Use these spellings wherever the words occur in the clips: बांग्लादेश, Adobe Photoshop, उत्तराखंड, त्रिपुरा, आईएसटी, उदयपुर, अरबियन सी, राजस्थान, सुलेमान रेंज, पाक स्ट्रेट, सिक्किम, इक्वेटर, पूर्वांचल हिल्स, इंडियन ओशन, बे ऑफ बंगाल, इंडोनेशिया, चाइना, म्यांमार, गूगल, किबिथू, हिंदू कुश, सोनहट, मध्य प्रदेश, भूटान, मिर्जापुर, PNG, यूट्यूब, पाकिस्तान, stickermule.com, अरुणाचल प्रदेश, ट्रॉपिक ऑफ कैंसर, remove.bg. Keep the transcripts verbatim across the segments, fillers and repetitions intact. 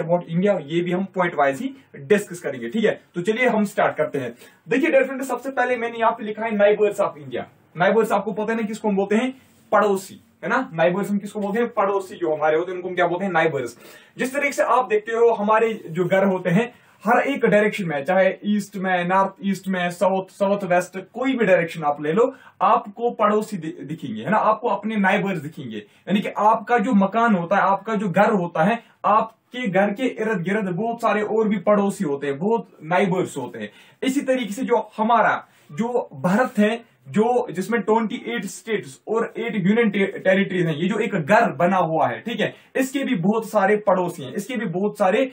About India, ये भी हम पॉइंट वाइज ही डिस्कस करेंगे। ठीक है, तो चलिए हम स्टार्ट करते हैं। देखिए डियर फ्रेंड्स, सबसे पहले मैंने यहाँ पे लिखा है नाइबर्स ऑफ इंडिया। नाइबर्स आपको पता है ना किसको हम बोलते हैं, पड़ोसी, है ना। नाइबर्स हम किसको बोलते हैं, पड़ोसी जो हमारे होते हैं उनको हम क्या बोलते हैं, नाइबर्स। जिस तरीके से आप देखते हो हमारे जो घर होते हैं हर एक डायरेक्शन में, चाहे ईस्ट में, नॉर्थ ईस्ट में, साउथ साउथ वेस्ट, कोई भी डायरेक्शन आप ले लो, आपको पड़ोसी दिखेंगे, है ना, आपको अपने नाइबर्स दिखेंगे। यानी कि आपका जो मकान होता है, आपका जो घर होता है, आपके घर के इर्द गिर्द बहुत सारे और भी पड़ोसी होते हैं, बहुत नाइबर्स होते हैं। इसी तरीके से जो हमारा जो भारत है, जो जिसमें अट्ठाईस स्टेट्स और आठ यूनियन टेरिटरीज हैं, ये जो एक घर बना हुआ है, ठीक है, इसके भी बहुत सारे पड़ोसी हैं, इसके भी बहुत सारे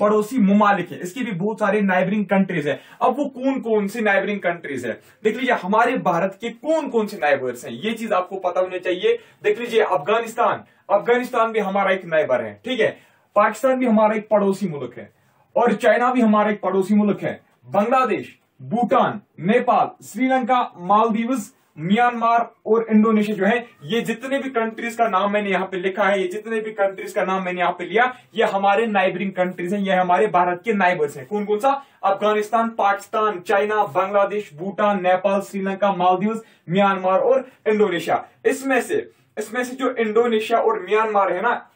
पड़ोसी मुमालिक हैं, इसके भी बहुत सारे नाइबरिंग कंट्रीज हैं। अब वो कौन कौन से नाइबरिंग कंट्रीज हैं, देख लीजिए हमारे भारत के कौन कौन से नाइबर्स हैं, ये चीज आपको पता होना चाहिए। देख लीजिए अफगानिस्तान, अफगानिस्तान भी हमारा एक नाइबर है, ठीक है। पाकिस्तान भी हमारा एक पड़ोसी मुल्क है, और चाइना भी हमारा एक पड़ोसी मुल्क है। बांग्लादेश, भूटान, नेपाल, श्रीलंका, मालदीव, म्यांमार और इंडोनेशिया जो है, ये जितने भी कंट्रीज का नाम मैंने यहाँ पे लिखा है, ये जितने भी कंट्रीज का नाम मैंने यहाँ पे लिया, ये हमारे नाइबरिंग कंट्रीज हैं, ये हमारे भारत के नाइबर्स हैं। कौन कौन सा, अफगानिस्तान, पाकिस्तान, चाइना, बांग्लादेश, भूटान, नेपाल, श्रीलंका, मालदीव, म्यांमार और इंडोनेशिया। इसमें से इसमें से जो इंडोनेशिया और म्यांमार है ना,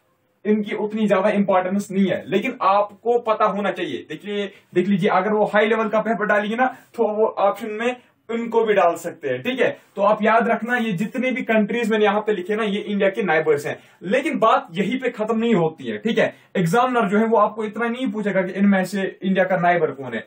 इनकी उतनी ज्यादा इंपॉर्टेंस नहीं है, लेकिन आपको पता होना चाहिए। देखिए देख लीजिए अगर वो हाई लेवल का पेपर डालिए ना, तो वो ऑप्शन में इनको भी डाल सकते हैं, ठीक है। तो आप याद रखना, ये जितने भी कंट्रीज मैंने यहाँ पे लिखे ना, ये इंडिया के नाइबर्स हैं। लेकिन बात यही पे खत्म नहीं होती है, ठीक है। एग्जामिनर जो है वो आपको इतना नहीं पूछेगा कि इनमें से इंडिया का नाइबर कौन है।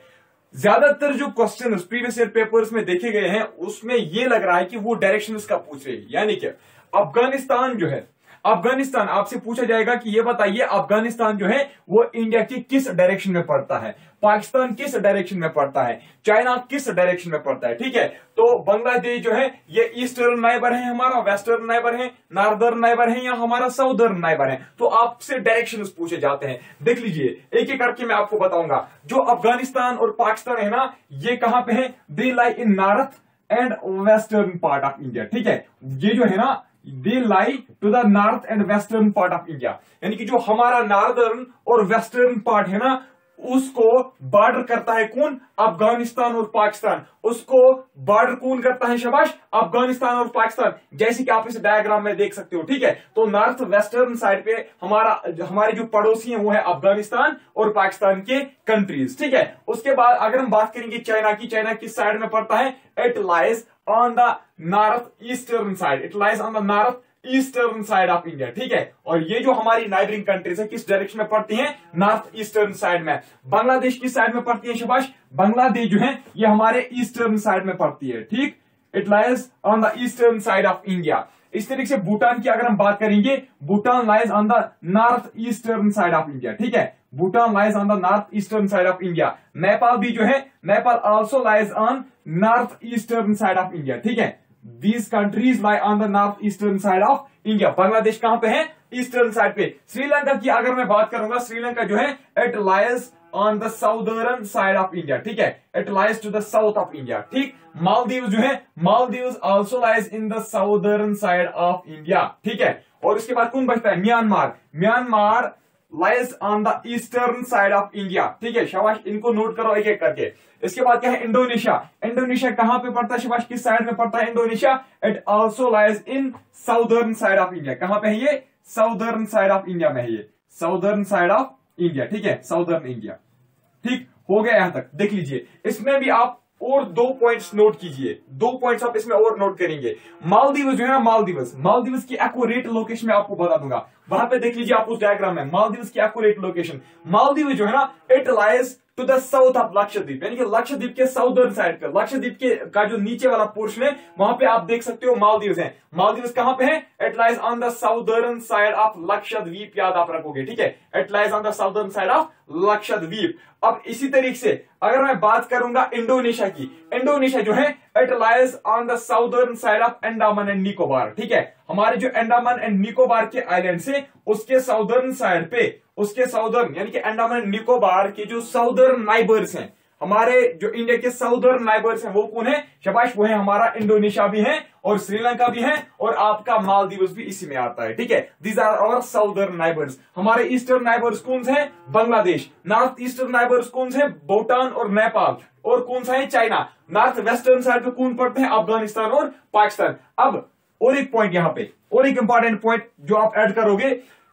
ज्यादातर जो क्वेश्चन प्रीवियस ईयर पेपर्स में देखे गए हैं, उसमें ये लग रहा है कि वो डायरेक्शन का पूछ रहे हैं। यानी कि अफगानिस्तान जो है, अफगानिस्तान आपसे पूछा जाएगा कि ये बताइए अफगानिस्तान जो है वो इंडिया के किस डायरेक्शन में पड़ता है, पाकिस्तान किस डायरेक्शन में पड़ता है, चाइना किस डायरेक्शन में पड़ता है, ठीक है। तो बांग्लादेश जो है ये ईस्टर्न नाइबर है हमारा, वेस्टर्न नाइबर है, नॉर्दर्न नाइबर है, या हमारा साउदर्न नाइबर है। तो आपसे डायरेक्शन पूछे जाते हैं। देख लीजिए एक एक करके मैं आपको बताऊंगा। जो अफगानिस्तान और पाकिस्तान है ना, ये कहां पे है, they lie in north and western part of India, ठीक है। ये जो है ना, they lie to the north and western part of India. यानी कि जो हमारा नॉर्दर्न और वेस्टर्न पार्ट है ना, उसको बॉर्डर करता है कौन, अफगानिस्तान और पाकिस्तान। उसको बॉर्डर कौन करता है, शबाश, अफगानिस्तान और पाकिस्तान, जैसे कि आप इस डायग्राम में देख सकते हो, ठीक है। तो नॉर्थ वेस्टर्न साइड पे हमारा हमारे जो पड़ोसी हैं वो है अफगानिस्तान और पाकिस्तान के कंट्रीज, ठीक है। उसके बाद अगर हम बात करेंगे चाइना की, चाइना किस साइड में पड़ता है, it lies on the north eastern side, it lies on the north eastern side of India, ठीक है। और ये जो हमारी नाइबरिंग कंट्रीज है किस डायरेक्शन में पड़ती हैं, नॉर्थ ईस्टर्न साइड में। बांग्लादेश किस साइड में पड़ती है, शबाश, बांग्लादेश जो है ये हमारे ईस्टर्न साइड में पड़ती है, ठीक, it lies on the eastern side of India. इस तरीके से भूटान की अगर हम बात करेंगे, भूटान lies on the north eastern side of India, ठीक है, भूटान lies on the north eastern side of India. Nepal भी जो है, Nepal also lies on north eastern side of India, ठीक है। These countries lie on the north eastern side of India. बांग्लादेश कहां पे है, ईस्टर्न साइड पे। श्रीलंका की अगर मैं बात करूंगा, श्रीलंका जो है it lies on the southern side of India, ठीक है, it lies to the south of India, ठीक। मालदीव जो है, Maldives also lies in the southern side of India, ठीक है। और उसके बाद कौन बचता है, म्यांमार, म्यांमार lies on the eastern side of India, ठीक है, शाबाश, इनको नोट करो एक एक करके। इसके बाद क्या है, इंडोनेशिया, इंडोनेशिया कहां पे पड़ता है, शाबाश, किस साइड में पड़ता है इंडोनेशिया, it also lies in southern side of India. कहां पे है ये, साउदर्न साइड ऑफ इंडिया में है, ये साउदर्न साइड ऑफ इंडिया, ठीक है, साउदर्न इंडिया, ठीक, हो गया यहां तक। देख लीजिए इसमें भी आप और दो पॉइंट्स नोट कीजिए, दो पॉइंट्स आप इसमें और नोट करेंगे। मालदीव जो है ना, मालदीव मालदीव की एक्यूरेट लोकेशन मैं आपको बता दूंगा, वहां पे देख लीजिए आप उस डायग्राम में मालदीव की एक्यूरेट लोकेशन। मालदीव जो है ना, it lies to the south of Lakshadweep, यानी कि लक्षद्वीप के साउदर्न साइड पे, लक्षद्वीप के का जो नीचे वाला पोर्शन है वहां पे आप देख सकते हो मालदीव है। मालदीव कहां पे है, it lies on the southern side of Lakshadweep, याद आप रखोगे, ठीक है, it lies on the southern side of Lakshadweep. अब इसी तरीके से अगर मैं बात करूंगा इंडोनेशिया की, इंडोनेशिया जो है it lies on the southern side of Andaman and Nicobar, ठीक है, हमारे जो अंडमान एंड निकोबार के आइलैंड से उसके साउदर्न साइड पे, उसके साउदर्न यानी कि अंडमान एंड निकोबार के जो साउदर्न नाइबर्स हैं, हमारे जो इंडिया के साउदर्न नाइबर्स हैं वो कौन है? शाबाश, वो है हमारा इंडोनेशिया भी है और श्रीलंका भी है और आपका मालदीव भी इसी में आता है। ठीक है, these are our southern neighbours. हमारे ईस्टर्न नाइबर्स कौन से हैं? बांग्लादेश। नॉर्थ ईस्टर्न नाइबर्स कौन से हैं? भूटान और नेपाल। और कौन सा है? चाइना। नॉर्थ वेस्टर्न साइड में कौन पड़ते हैं? अफगानिस्तान और पाकिस्तान। अब और एक पॉइंट यहाँ पे, और एक इंपॉर्टेंट पॉइंट जो आप ऐड करोगे,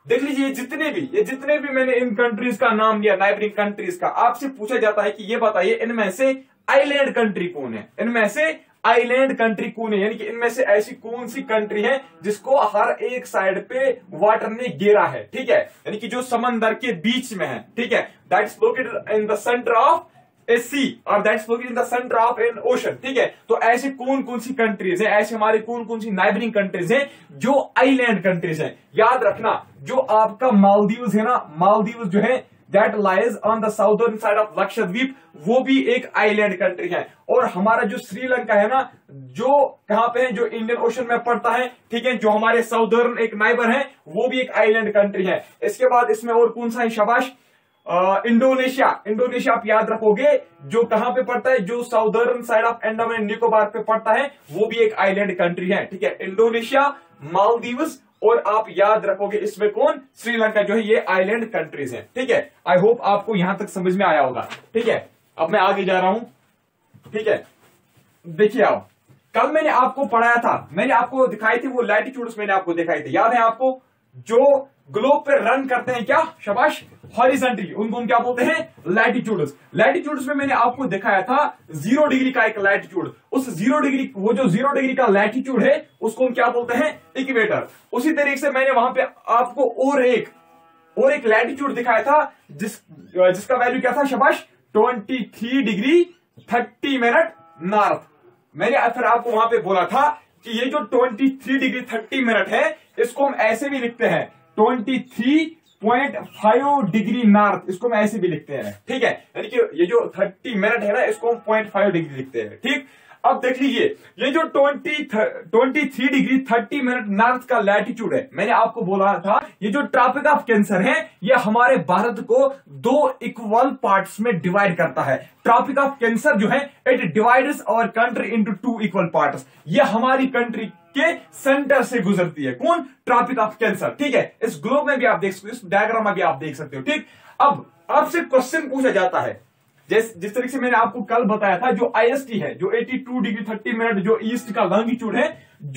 देख लीजिए जितने भी ये जितने भी मैंने इन कंट्रीज का नाम लिया, नाइबरिंग कंट्रीज का, आपसे पूछा जाता है कि ये बताइए इनमें से आइलैंड कंट्री कौन है, इनमें से आइलैंड कंट्री कौन है, यानी कि इनमें से ऐसी कौन सी कंट्री है जिसको हर एक साइड पे वाटर ने घेरा है। ठीक है, यानी कि जो समंदर के बीच में है। ठीक है, that is located in the centre of a sea और that is located in the centre of an ocean. ठीक है, तो ऐसे कौन कौन सी कंट्रीज हैं, ऐसे हमारे कौन कौन सी नाइबरिंग कंट्रीज हैं जो आइलैंड कंट्रीज हैं। याद रखना, जो आपका मालदीव्स है ना, मालदीव्स जो है that lies on the southern side of Lakshadweep, वो भी एक आइलैंड कंट्री है। और हमारा जो श्रीलंका है ना, जो कहां पे है, जो इंडियन ओशन में पड़ता है, ठीक है, जो हमारे साउदर्न एक नाइबर है, वो भी एक आइलैंड कंट्री है। इसके बाद इसमें और कौन सा है? शाबाश, इंडोनेशिया। इंडोनेशिया आप याद रखोगे, जो कहां पे पड़ता है, जो southern side of Andaman and Nicobar पे पड़ता है, वो भी एक आइलैंड कंट्री है। ठीक है, इंडोनेशिया, मालदीव्स और आप याद रखोगे इसमें कौन, श्रीलंका, जो है ये आइलैंड कंट्रीज हैं। ठीक है, आई होप आपको यहां तक समझ में आया होगा। ठीक है, अब मैं आगे जा रहा हूं। ठीक है, देखिए आप, कल मैंने आपको पढ़ाया था, मैंने आपको दिखाई थी वो लैटिट्यूड्स, मैंने आपको दिखाई थी, याद है आपको, जो ग्लोब पे रन करते हैं क्या, शाबाश, हॉरिजॉन्टली, उनको हम क्या बोलते हैं? लैटिट्यूड्स। लैटिट्यूड्स में मैंने आपको दिखाया था जीरो डिग्री का एक लैटिट्यूड, उस जीरो डिग्री, वो जो जीरो डिग्री का लैटिट्यूड है उसको हम क्या बोलते हैं? इक्वेटर। उसी तरीके से मैंने वहां पे आपको और एक और एक लैटिट्यूड दिखाया था जिस जिसका वैल्यू क्या था, शाबाश, twenty three degree thirty minute north. मैंने फिर आपको वहां पे बोला था कि ये जो twenty three degree thirty minute है, इसको हम ऐसे भी लिखते हैं twenty three point five degree north, इसको हम ऐसे भी लिखते हैं। ठीक है, यानी कि ये जो थर्टी मिनट है ना, इसको हम पॉइंट फाइव डिग्री लिखते हैं। ठीक, अब देख लीजिए, ये जो twenty three degree thirty minute north का लैटिट्यूड है, मैंने आपको बोला था ये जो ट्रॉपिक ऑफ कैंसर है, ये हमारे भारत को दो इक्वल पार्ट्स में डिवाइड करता है। ट्रॉपिक ऑफ कैंसर जो है, it divides our country into two equal parts. ये हमारी कंट्री के सेंटर से गुजरती है, कौन? ट्रॉपिक ऑफ कैंसर। ठीक है, इस ग्लोब में भी आप देख सकते हो, इस डायग्राम में भी आप देख सकते हो। ठीक, अब आपसे क्वेश्चन पूछा जाता है, जिस जिस तरीके से मैंने आपको कल बताया था, जो आईएसटी है, जो बयासी डिग्री तीस मिनट जो ईस्ट का लॉन्गिट्यूड है,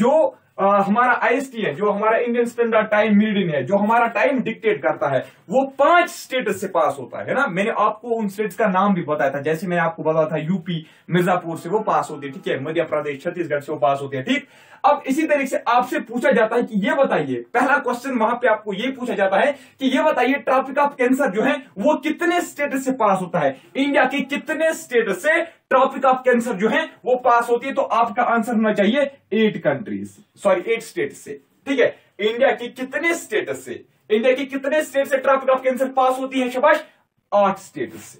जो आ, हमारा आईएसटी है, जो हमारा इंडियन स्टैंडर्ड टाइम मेरिडियन है, जो हमारा टाइम डिक्टेट करता है, वो पांच स्टेट से पास होता है ना। मैंने आपको उन स्टेट्स का नाम भी बताया था, जैसे मैंने आपको बताया था यूपी मिर्जापुर से वो पास होती है, ठीक है, मध्य प्रदेश छत्तीसगढ़ से वो पास होती है। ठीक, अब इसी तरीके से आपसे पूछा जाता है कि ये बताइए, पहला क्वेश्चन वहां पे आपको ये पूछा जाता है कि ये बताइए ट्रॉपिक ऑफ कैंसर जो है वो कितने स्टेट से पास होता है, इंडिया के कितने स्टेट से ट्रॉपिक ऑफ कैंसर जो है वो पास होती है, तो आपका आंसर होना चाहिए eight countries, sorry eight state से। ठीक है, इंडिया के कितने स्टेट से, इंडिया के कितने स्टेट से ट्रॉपिक ऑफ कैंसर पास होती है? शाबाश, आठ स्टेट से।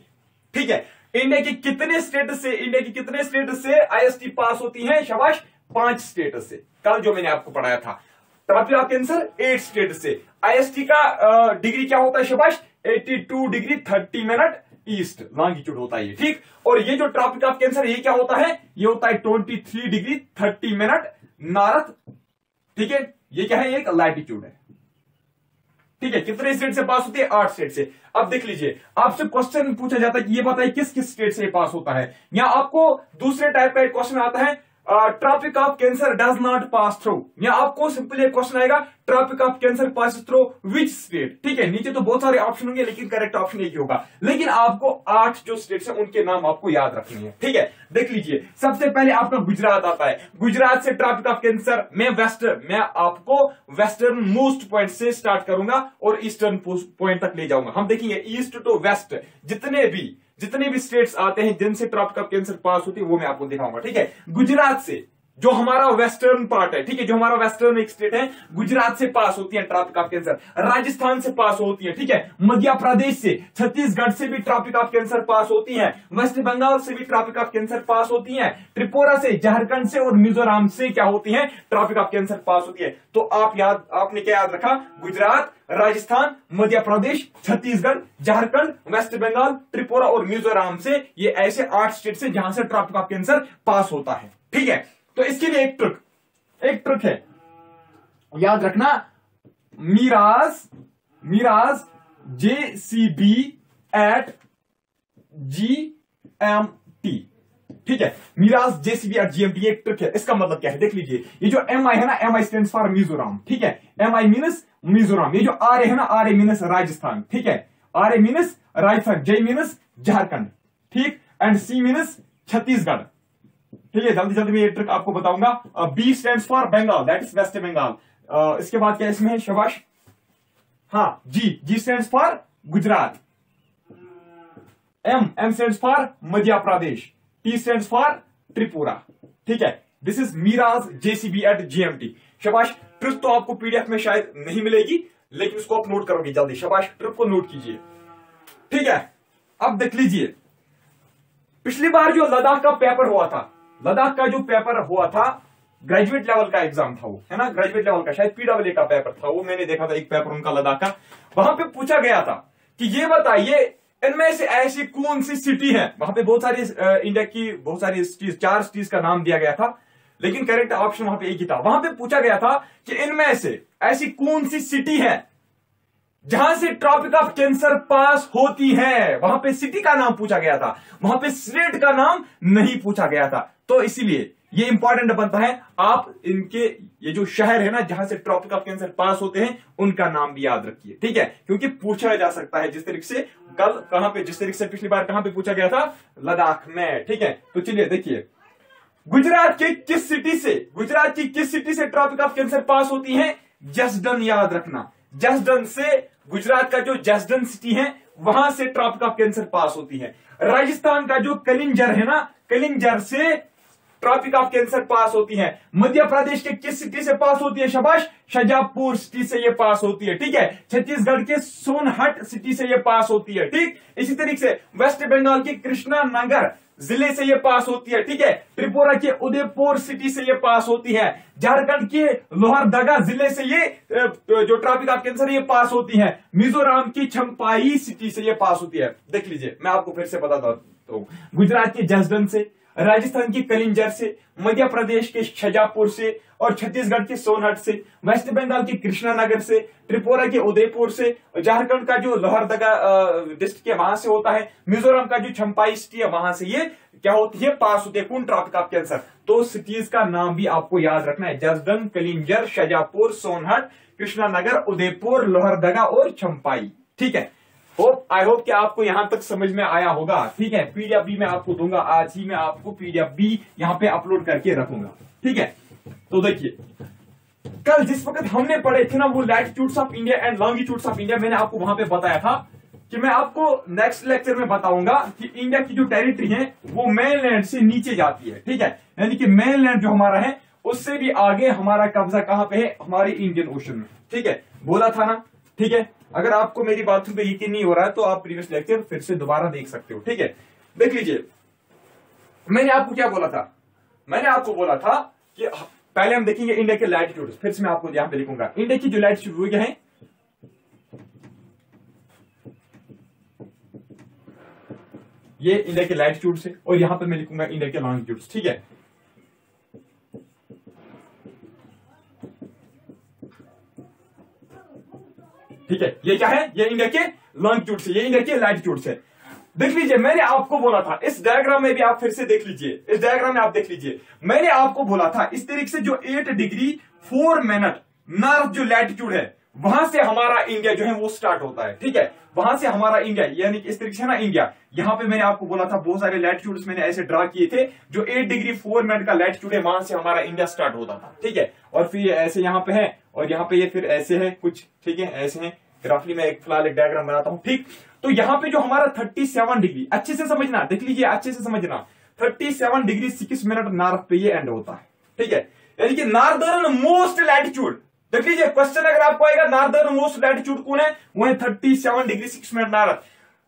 ठीक है, इंडिया के कितने स्टेट से, इंडिया के कितने स्टेट से आईएसटी पास होती है? शाबाश, पांच स्टेट से। कल जो मैंने आपको पढ़ाया था, ट्रॉपिक ऑफ कैंसर eight state से, आईएसटी का डिग्री क्या होता है? शाबाश, बयासी डिग्री तीस मिनट ईस्ट लॉन्गिट्यूड होता है। ठीक, और ये जो ट्रॉपिक ऑफ कैंसर, ये क्या होता है? ये होता है तेईस डिग्री तीस मिनट नॉर्थ। ठीक है, ये क्या है? एक लैटिट्यूड है। ठीक है, कितने स्टेट से पास होती है? आठ स्टेट से। अब देख लीजिए, आपसे क्वेश्चन पूछा जाता है कि ये बताइए किस किस स्टेट से पास होता है। या आपको दूसरे टाइप का एक क्वेश्चन आता है, ट्रॉपिक ऑफ कैंसर does not pass through. या आपको सिंपल एक क्वेश्चन आएगा, ट्रॉपिक ऑफ कैंसर pass through which state. ठीक है, नीचे तो बहुत सारे ऑप्शन होंगे, लेकिन करेक्ट ऑप्शन एक ही होगा, लेकिन आपको आठ जो स्टेट्स हैं उनके नाम आपको याद रखने हैं। ठीक है, देख लीजिए, सबसे पहले आपका गुजरात आता है। गुजरात से ट्रॉपिक ऑफ कैंसर में वेस्ट मैं आपको वेस्टर्न मोस्ट पॉइंट से स्टार्ट करूंगा और ईस्टर्न पॉइंट तक ले जाऊंगा। हम देखेंगे ईस्ट टू वेस्ट जितने भी जितने भी स्टेट्स आते हैं जिनसे ट्रॉपिक ऑफ कैंसर पास होती है, वो मैं आपको दिखाऊंगा। ठीक है, गुजरात से जो हमारा वेस्टर्न पार्ट है, ठीक है, जो हमारा वेस्टर्न एक स्टेट है, गुजरात से पास होती है ट्रॉपिक ऑफ कैंसर, राजस्थान से पास होती है, ठीक है, मध्य प्रदेश से, छत्तीसगढ़ से भी ट्रॉपिक ऑफ कैंसर पास होती है, वेस्ट बंगाल से भी ट्रॉपिक ऑफ कैंसर पास होती है, त्रिपुरा से, झारखंड से और मिजोरम से क्या होती है, ट्रॉपिक ऑफ कैंसर पास होती है। तो आप याद, आपने क्या याद रखा, गुजरात, राजस्थान, मध्य प्रदेश, छत्तीसगढ़, झारखंड, वेस्ट बंगाल, त्रिपुरा और मिजोरम से, ये ऐसे आठ स्टेट से जहां से ट्रॉपिक ऑफ कैंसर पास होता है, ठीक है। तो इसके लिए एक ट्रिक, एक ट्रिक है, याद रखना, Miraj Miraj JCB at G M T, ठीक है, Miraj JCB at G M T, एक ट्रिक है। इसका मतलब क्या है, देख लीजिए, ये जो एम आई है ना, M I stand for Mizoram, ठीक है, एम आई मीनस मिजोरम, ये जो आर ए है ना, आर ए मीनस राजस्थान, ठीक है, R A means राजस्थान, J means Jharkhand, ठीक, एंड सी मीनस छत्तीसगढ़, ठीक है। जल्दी जल्दी मैं ये ट्रिक आपको बताऊंगा। B stands for Bengal, that is West Bengal. इसके बाद क्या इसमें है, शाबाश, हाँ, जी G stands for Gujarat, M M stands for मध्य प्रदेश, T stands for त्रिपुरा, ठीक है। This is Miraj JCB at GMT. शाबाश, ट्रिक तो आपको पीडीएफ में शायद नहीं मिलेगी, लेकिन उसको आप नोट करोगे जल्दी। शाबाश, ट्रिक को नोट कीजिए, ठीक है। अब देख लीजिए, पिछली बार जो लद्दाख का पेपर हुआ था, लद्दाख का जो पेपर हुआ था, ग्रेजुएट लेवल का एग्जाम था वो, है ना, ग्रेजुएट लेवल का, शायद पीडब्ल्यूए का पेपर था वो, मैंने देखा था एक पेपर उनका लद्दाख का। वहां पे पूछा गया था कि ये बताइए इनमें से ऐसी कौन सी सिटी है, वहां पे बहुत सारी इंडिया की बहुत सारी सिटीज, चार सिटीज का नाम दिया गया था, लेकिन करेक्ट ऑप्शन वहां पे एक ही था। वहां पे पूछा गया था कि इनमें से ऐसी कौन सी सिटी है जहां से ट्रॉपिक ऑफ कैंसर पास होती है। वहां पे सिटी का नाम पूछा गया था, वहां पे स्टेट का नाम नहीं पूछा गया था। तो इसीलिए ये इंपॉर्टेंट बनता है, आप इनके ये जो शहर है ना जहां से ट्रॉपिक ऑफ कैंसर पास होते हैं, उनका नाम भी याद रखिए, ठीक है, क्योंकि पूछा जा सकता है। जिस तरीके से कल कहां पे, जिस तरीके से पिछली बार कहां पे पूछा गया था, लद्दाख में, ठीक है। तो चलिए देखिए, गुजरात के किस सिटी से, गुजरात की किस सिटी से ट्रॉपिक ऑफ कैंसर पास होती है, जसदन, याद रखना, जसदन से, गुजरात का जो जसदन सिटी है, वहां से ट्रॉपिक ऑफ कैंसर पास होती है। राजस्थान का जो कलिंजर है ना, कलिंजर से ट्रॉपिक ऑफ कैंसर पास होती है। मध्य प्रदेश के किस सिटी से पास होती है, शाबाश, शाजापुर सिटी से ये पास होती है, ठीक है। छत्तीसगढ़ के सोनहट सिटी से ये पास होती है, ठीक। इसी तरीके से वेस्ट बंगाल के कृष्णा नगर जिले से ये पास होती है, ठीक है। त्रिपुरा के उदयपुर सिटी से ये पास होती है। झारखंड के लोहरदगा जिले से ये जो ट्रॉपिक ऑफ कैंसर ये पास होती है। मिजोरम की चंपाई सिटी से ये पास होती है। देख लीजिए, मैं आपको फिर से बताता हूं, गुजरात के जसदन से, राजस्थान के कलिंजर से, मध्य प्रदेश के शाजापुर से और छत्तीसगढ़ के सोनहट से, वेस्ट बंगाल के कृष्णानगर से, त्रिपुरा के उदयपुर से, झारखंड का जो लोहरदगा डिस्ट्रिक्ट है वहां से होता है, मिजोरम का जो चंपाई सिटी है वहां से ये क्या होती है, पास होती है कौन, ट्रॉपिक ऑफ कैंसर। तो सिटीज का नाम भी आपको याद रखना है, जसदन, कलिंजर, शाजापुर, सोनहट, कृष्णानगर, उदयपुर, लोहरदगा और चंपाई, ठीक है। होप आई होप कि आपको यहां तक समझ में आया होगा, ठीक है। पीडीएफ भी मैं आपको दूंगा, आज ही मैं आपको पीडीएफ भी यहां पे अपलोड करके रखूंगा, ठीक है। तो देखिए, कल जिस वक्त हमने पढ़े थे ना वो latitudes of India and longitudes of India, मैंने आपको वहां पे बताया था कि मैं आपको नेक्स्ट लेक्चर में बताऊंगा कि इंडिया की जो टेरिटरी है वो मेनलैंड से नीचे जाती है, ठीक है, यानी कि मेनलैंड जो हमारा है उससे भी आगे हमारा कब्जा कहां पे है, हमारे इंडियन ओशन में, ठीक है, बोला था ना, ठीक है। अगर आपको मेरी बातों पे यकीन नहीं हो रहा है तो आप प्रीवियस लेक्चर फिर से दोबारा देख सकते हो, ठीक है। देख लीजिए, मैंने आपको क्या बोला था, मैंने आपको बोला था कि पहले हम देखेंगे इंडिया के लैटिट्यूड, फिर से मैं आपको यहां पे लिखूंगा इंडिया की जो लैटिट्यूड है, ये इंडिया के लैटिट्यूड से, और यहां पर मैं लिखूंगा इंडिया के लॉन्गिट्यूड, ठीक है। ठीक है, ये क्या है, ये इंडिया के लॉन्गिट्यूड से, ये इंडिया के लैटिट्यूड से। देख लीजिए, मैंने आपको बोला था, इस डायग्राम में भी आप फिर से देख लीजिए, इस डायग्राम में आप देख लीजिए, मैंने आपको बोला था इस तरीके से जो eight degree four minute north जो लैटिट्यूड है वहां से हमारा इंडिया जो है वो स्टार्ट होता है, ठीक है, वहां से हमारा इंडिया, यानी कि इस तरीके से ना इंडिया। यहाँ पे मैंने आपको बोला था बहुत सारे लैटिट्यूड्स मैंने ऐसे ड्रा किए थे, जो एट डिग्री फोर मिनट का लैटिट्यूड है वहां से हमारा इंडिया स्टार्ट होता था, ठीक है। और फिर ऐसे यहाँ पे है, और यहाँ पे ये फिर ऐसे है कुछ, ठीक है, ऐसे है ग्राफली, मैं एक फिलहाल एक डायग्राम बनाता हूँ, ठीक। तो यहाँ पे जो हमारा थर्टी सेवन डिग्री, अच्छे से समझना, देख लीजिए, अच्छे से समझना, thirty seven degree six minute north पे ये एंड होता है, ठीक है, यानी कि नॉर्दर्न मोस्ट लैटिट्यूड। देख लीजिए क्वेश्चन अगर आपको आएगा नॉर्दर्न मोस्ट लैटिट्यूड कौन है, वो है thirty seven degree six minute north.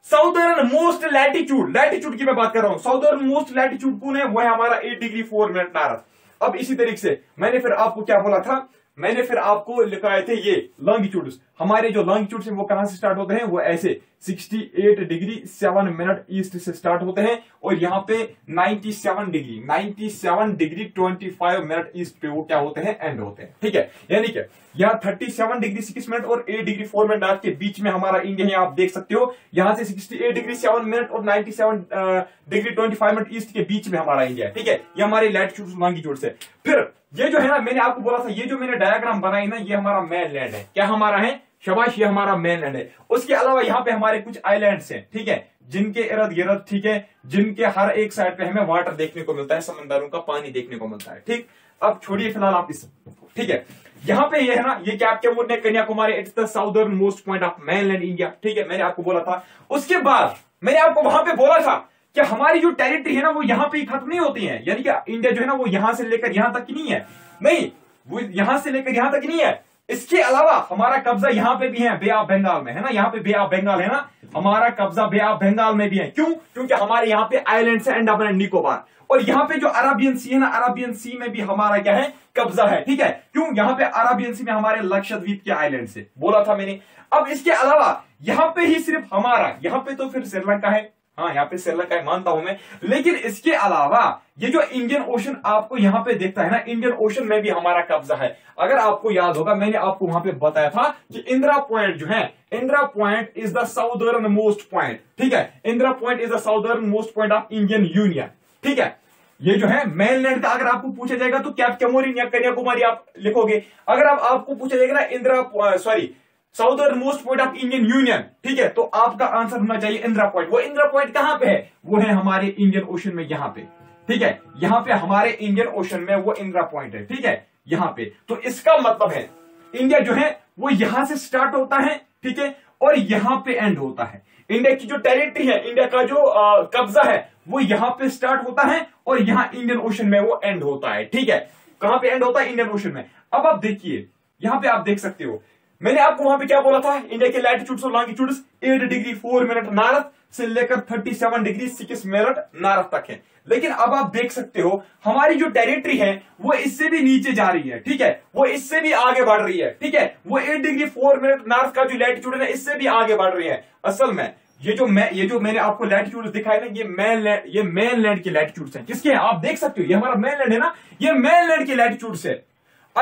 Southern most latitude, latitude की मैं बात कर रहा हूँ, साउदर्न मोस्ट लैटिट्यूड कौन है, वो है हमारा eight degree four minute north. अब इसी तरीके से मैंने फिर आपको क्या बोला था, मैंने फिर आपको लिखाए थे ये लॉन्गिट्यूड्स, हमारे जो लॉन्गिट्यूड्स हैं वो कहां से स्टार्ट होते हैं, वो ऐसे अड़सठ डिग्री सात मिनट ईस्ट से स्टार्ट होते हैं और यहाँ पे सत्तानवे डिग्री सत्तानवे डिग्री पच्चीस मिनट ईस्ट पे वो क्या होते हैं, एंड होते हैं। ठीक है, यानी कि यहाँ सैंतीस डिग्री छह मिनट और आठ डिग्री चार मिनट नॉर्थ के बीच में हमारा इंडिया है, आप देख सकते हो यहाँ से अड़सठ डिग्री सात मिनट और सत्तानवे डिग्री पच्चीस मिनट ईस्ट के बीच में हमारा इंडिया है। ठीक है, ये हमारे लैटिट्यूड लॉन्गिट्यूड है। फिर ये जो है ना, मैंने आपको बोला था ये जो मैंने डायग्राम बनाई ना, ये हमारा मेन लैंड है। क्या हमारा है, शाबाश, ये हमारा मेनलैंड है। उसके अलावा यहाँ पे हमारे कुछ आइलैंड्स हैं, ठीक है, जिनके इर्द गिर्द, ठीक है, जिनके हर एक साइड पे हमें वाटर देखने को मिलता है, समंदरों का पानी देखने को मिलता है। ठीक, अब छोड़िए फिलहाल आप इस, ठीक है, यहाँ पे ये है ना, ये क्या आपके बोर्ड ने Kanyakumari, it's the southern most point of mainland India. ठीक है, मैंने आपको बोला था। उसके बाद मैंने आपको वहां पे बोला था कि हमारी जो टेरिटरी है ना वो यहाँ पे खत्म नहीं होती है, यानी कि इंडिया जो है ना वो यहां से लेकर यहां तक नहीं है, नहीं वो यहां से लेकर यहां तक नहीं है। इसके अलावा हमारा कब्जा यहाँ पे भी है, बे ऑफ बंगाल में है ना, यहाँ पे बे ऑफ बंगाल है ना, हमारा कब्जा बे ऑफ बंगाल में भी है। क्यों, क्योंकि हमारे यहाँ पे आइलैंड्स है अंडमान एंड निकोबार, और यहाँ पे जो अरबियन सी है ना, अरबियन सी में भी हमारा क्या है, कब्जा है। ठीक है, क्यों, यहाँ पे अरबियन सी में हमारे लक्षद्वीप के आइलैंड्स है, बोला था मैंने। अब इसके अलावा यहाँ पे ही सिर्फ हमारा, यहाँ पे तो फिर श्रीलंका है, हाँ यहाँ पे श्रीलंका है, मानता हूं मैं, लेकिन इसके अलावा ये जो इंडियन ओशन आपको यहाँ पे देखता है ना, इंडियन ओशन में भी हमारा कब्जा है। अगर आपको याद होगा मैंने आपको वहां पे बताया था कि इंदिरा पॉइंट जो है, Indira point is the southern most point. ठीक है, Indira point is the southern most point of Indian union. ठीक है, ये जो है मेनलैंड का अगर आपको पूछा जाएगा तो कैप्टमोरिन या कन्याकुमारी आप लिखोगे। अगर आप, आपको पूछा जाएगा ना Indira sorry southern most point of Indian union, ठीक है, तो आपका आंसर होना चाहिए इंदिरा पॉइंट। वो इंदिरा पॉइंट कहां पे है, वो है हमारे इंडियन ओशन में यहाँ पे। ठीक है, यहाँ पे हमारे इंडियन ओशन में वो इंदिरा पॉइंट है। ठीक है, यहाँ पे तो इसका मतलब है इंडिया जो है वो यहां से स्टार्ट होता है, ठीक है, और यहाँ पे एंड होता है। इंडिया की जो टेरिटरी है, इंडिया का जो आ, कब्जा है वो यहाँ पे स्टार्ट होता है और यहाँ इंडियन ओशन में वो एंड होता है। ठीक है, कहां पे एंड होता है, इंडियन ओशन में। अब आप देखिए यहाँ पे आप देख सकते हो, मैंने आपको वहां पे क्या बोला था, इंडिया के लैटिट्यूड्स और लॉन्गिट्यूड्स आठ डिग्री चार मिनट नॉर्थ से लेकर सैंतीस डिग्री छह मिनट नॉर्थ तक है। लेकिन अब आप देख सकते हो हमारी जो टेरिटरी है वो इससे भी नीचे जा रही है। ठीक है, वो इससे भी आगे बढ़ रही है। ठीक है, वो आठ डिग्री चार मिनट नॉर्थ का जो लैटिट्यूड है इससे भी आगे बढ़ रही है। असल में ये जो मैं ये जो मैंने आपको लैटिट्यूड दिखाए ना, ये मेनलैंड ये मेनलैंड के लैटिट्यूड्स हैं। किसके हैं, आप देख सकते हो, ये हमारा मेनलैंड है ना, ये मेनलैंड के लैटिट्यूड्स है।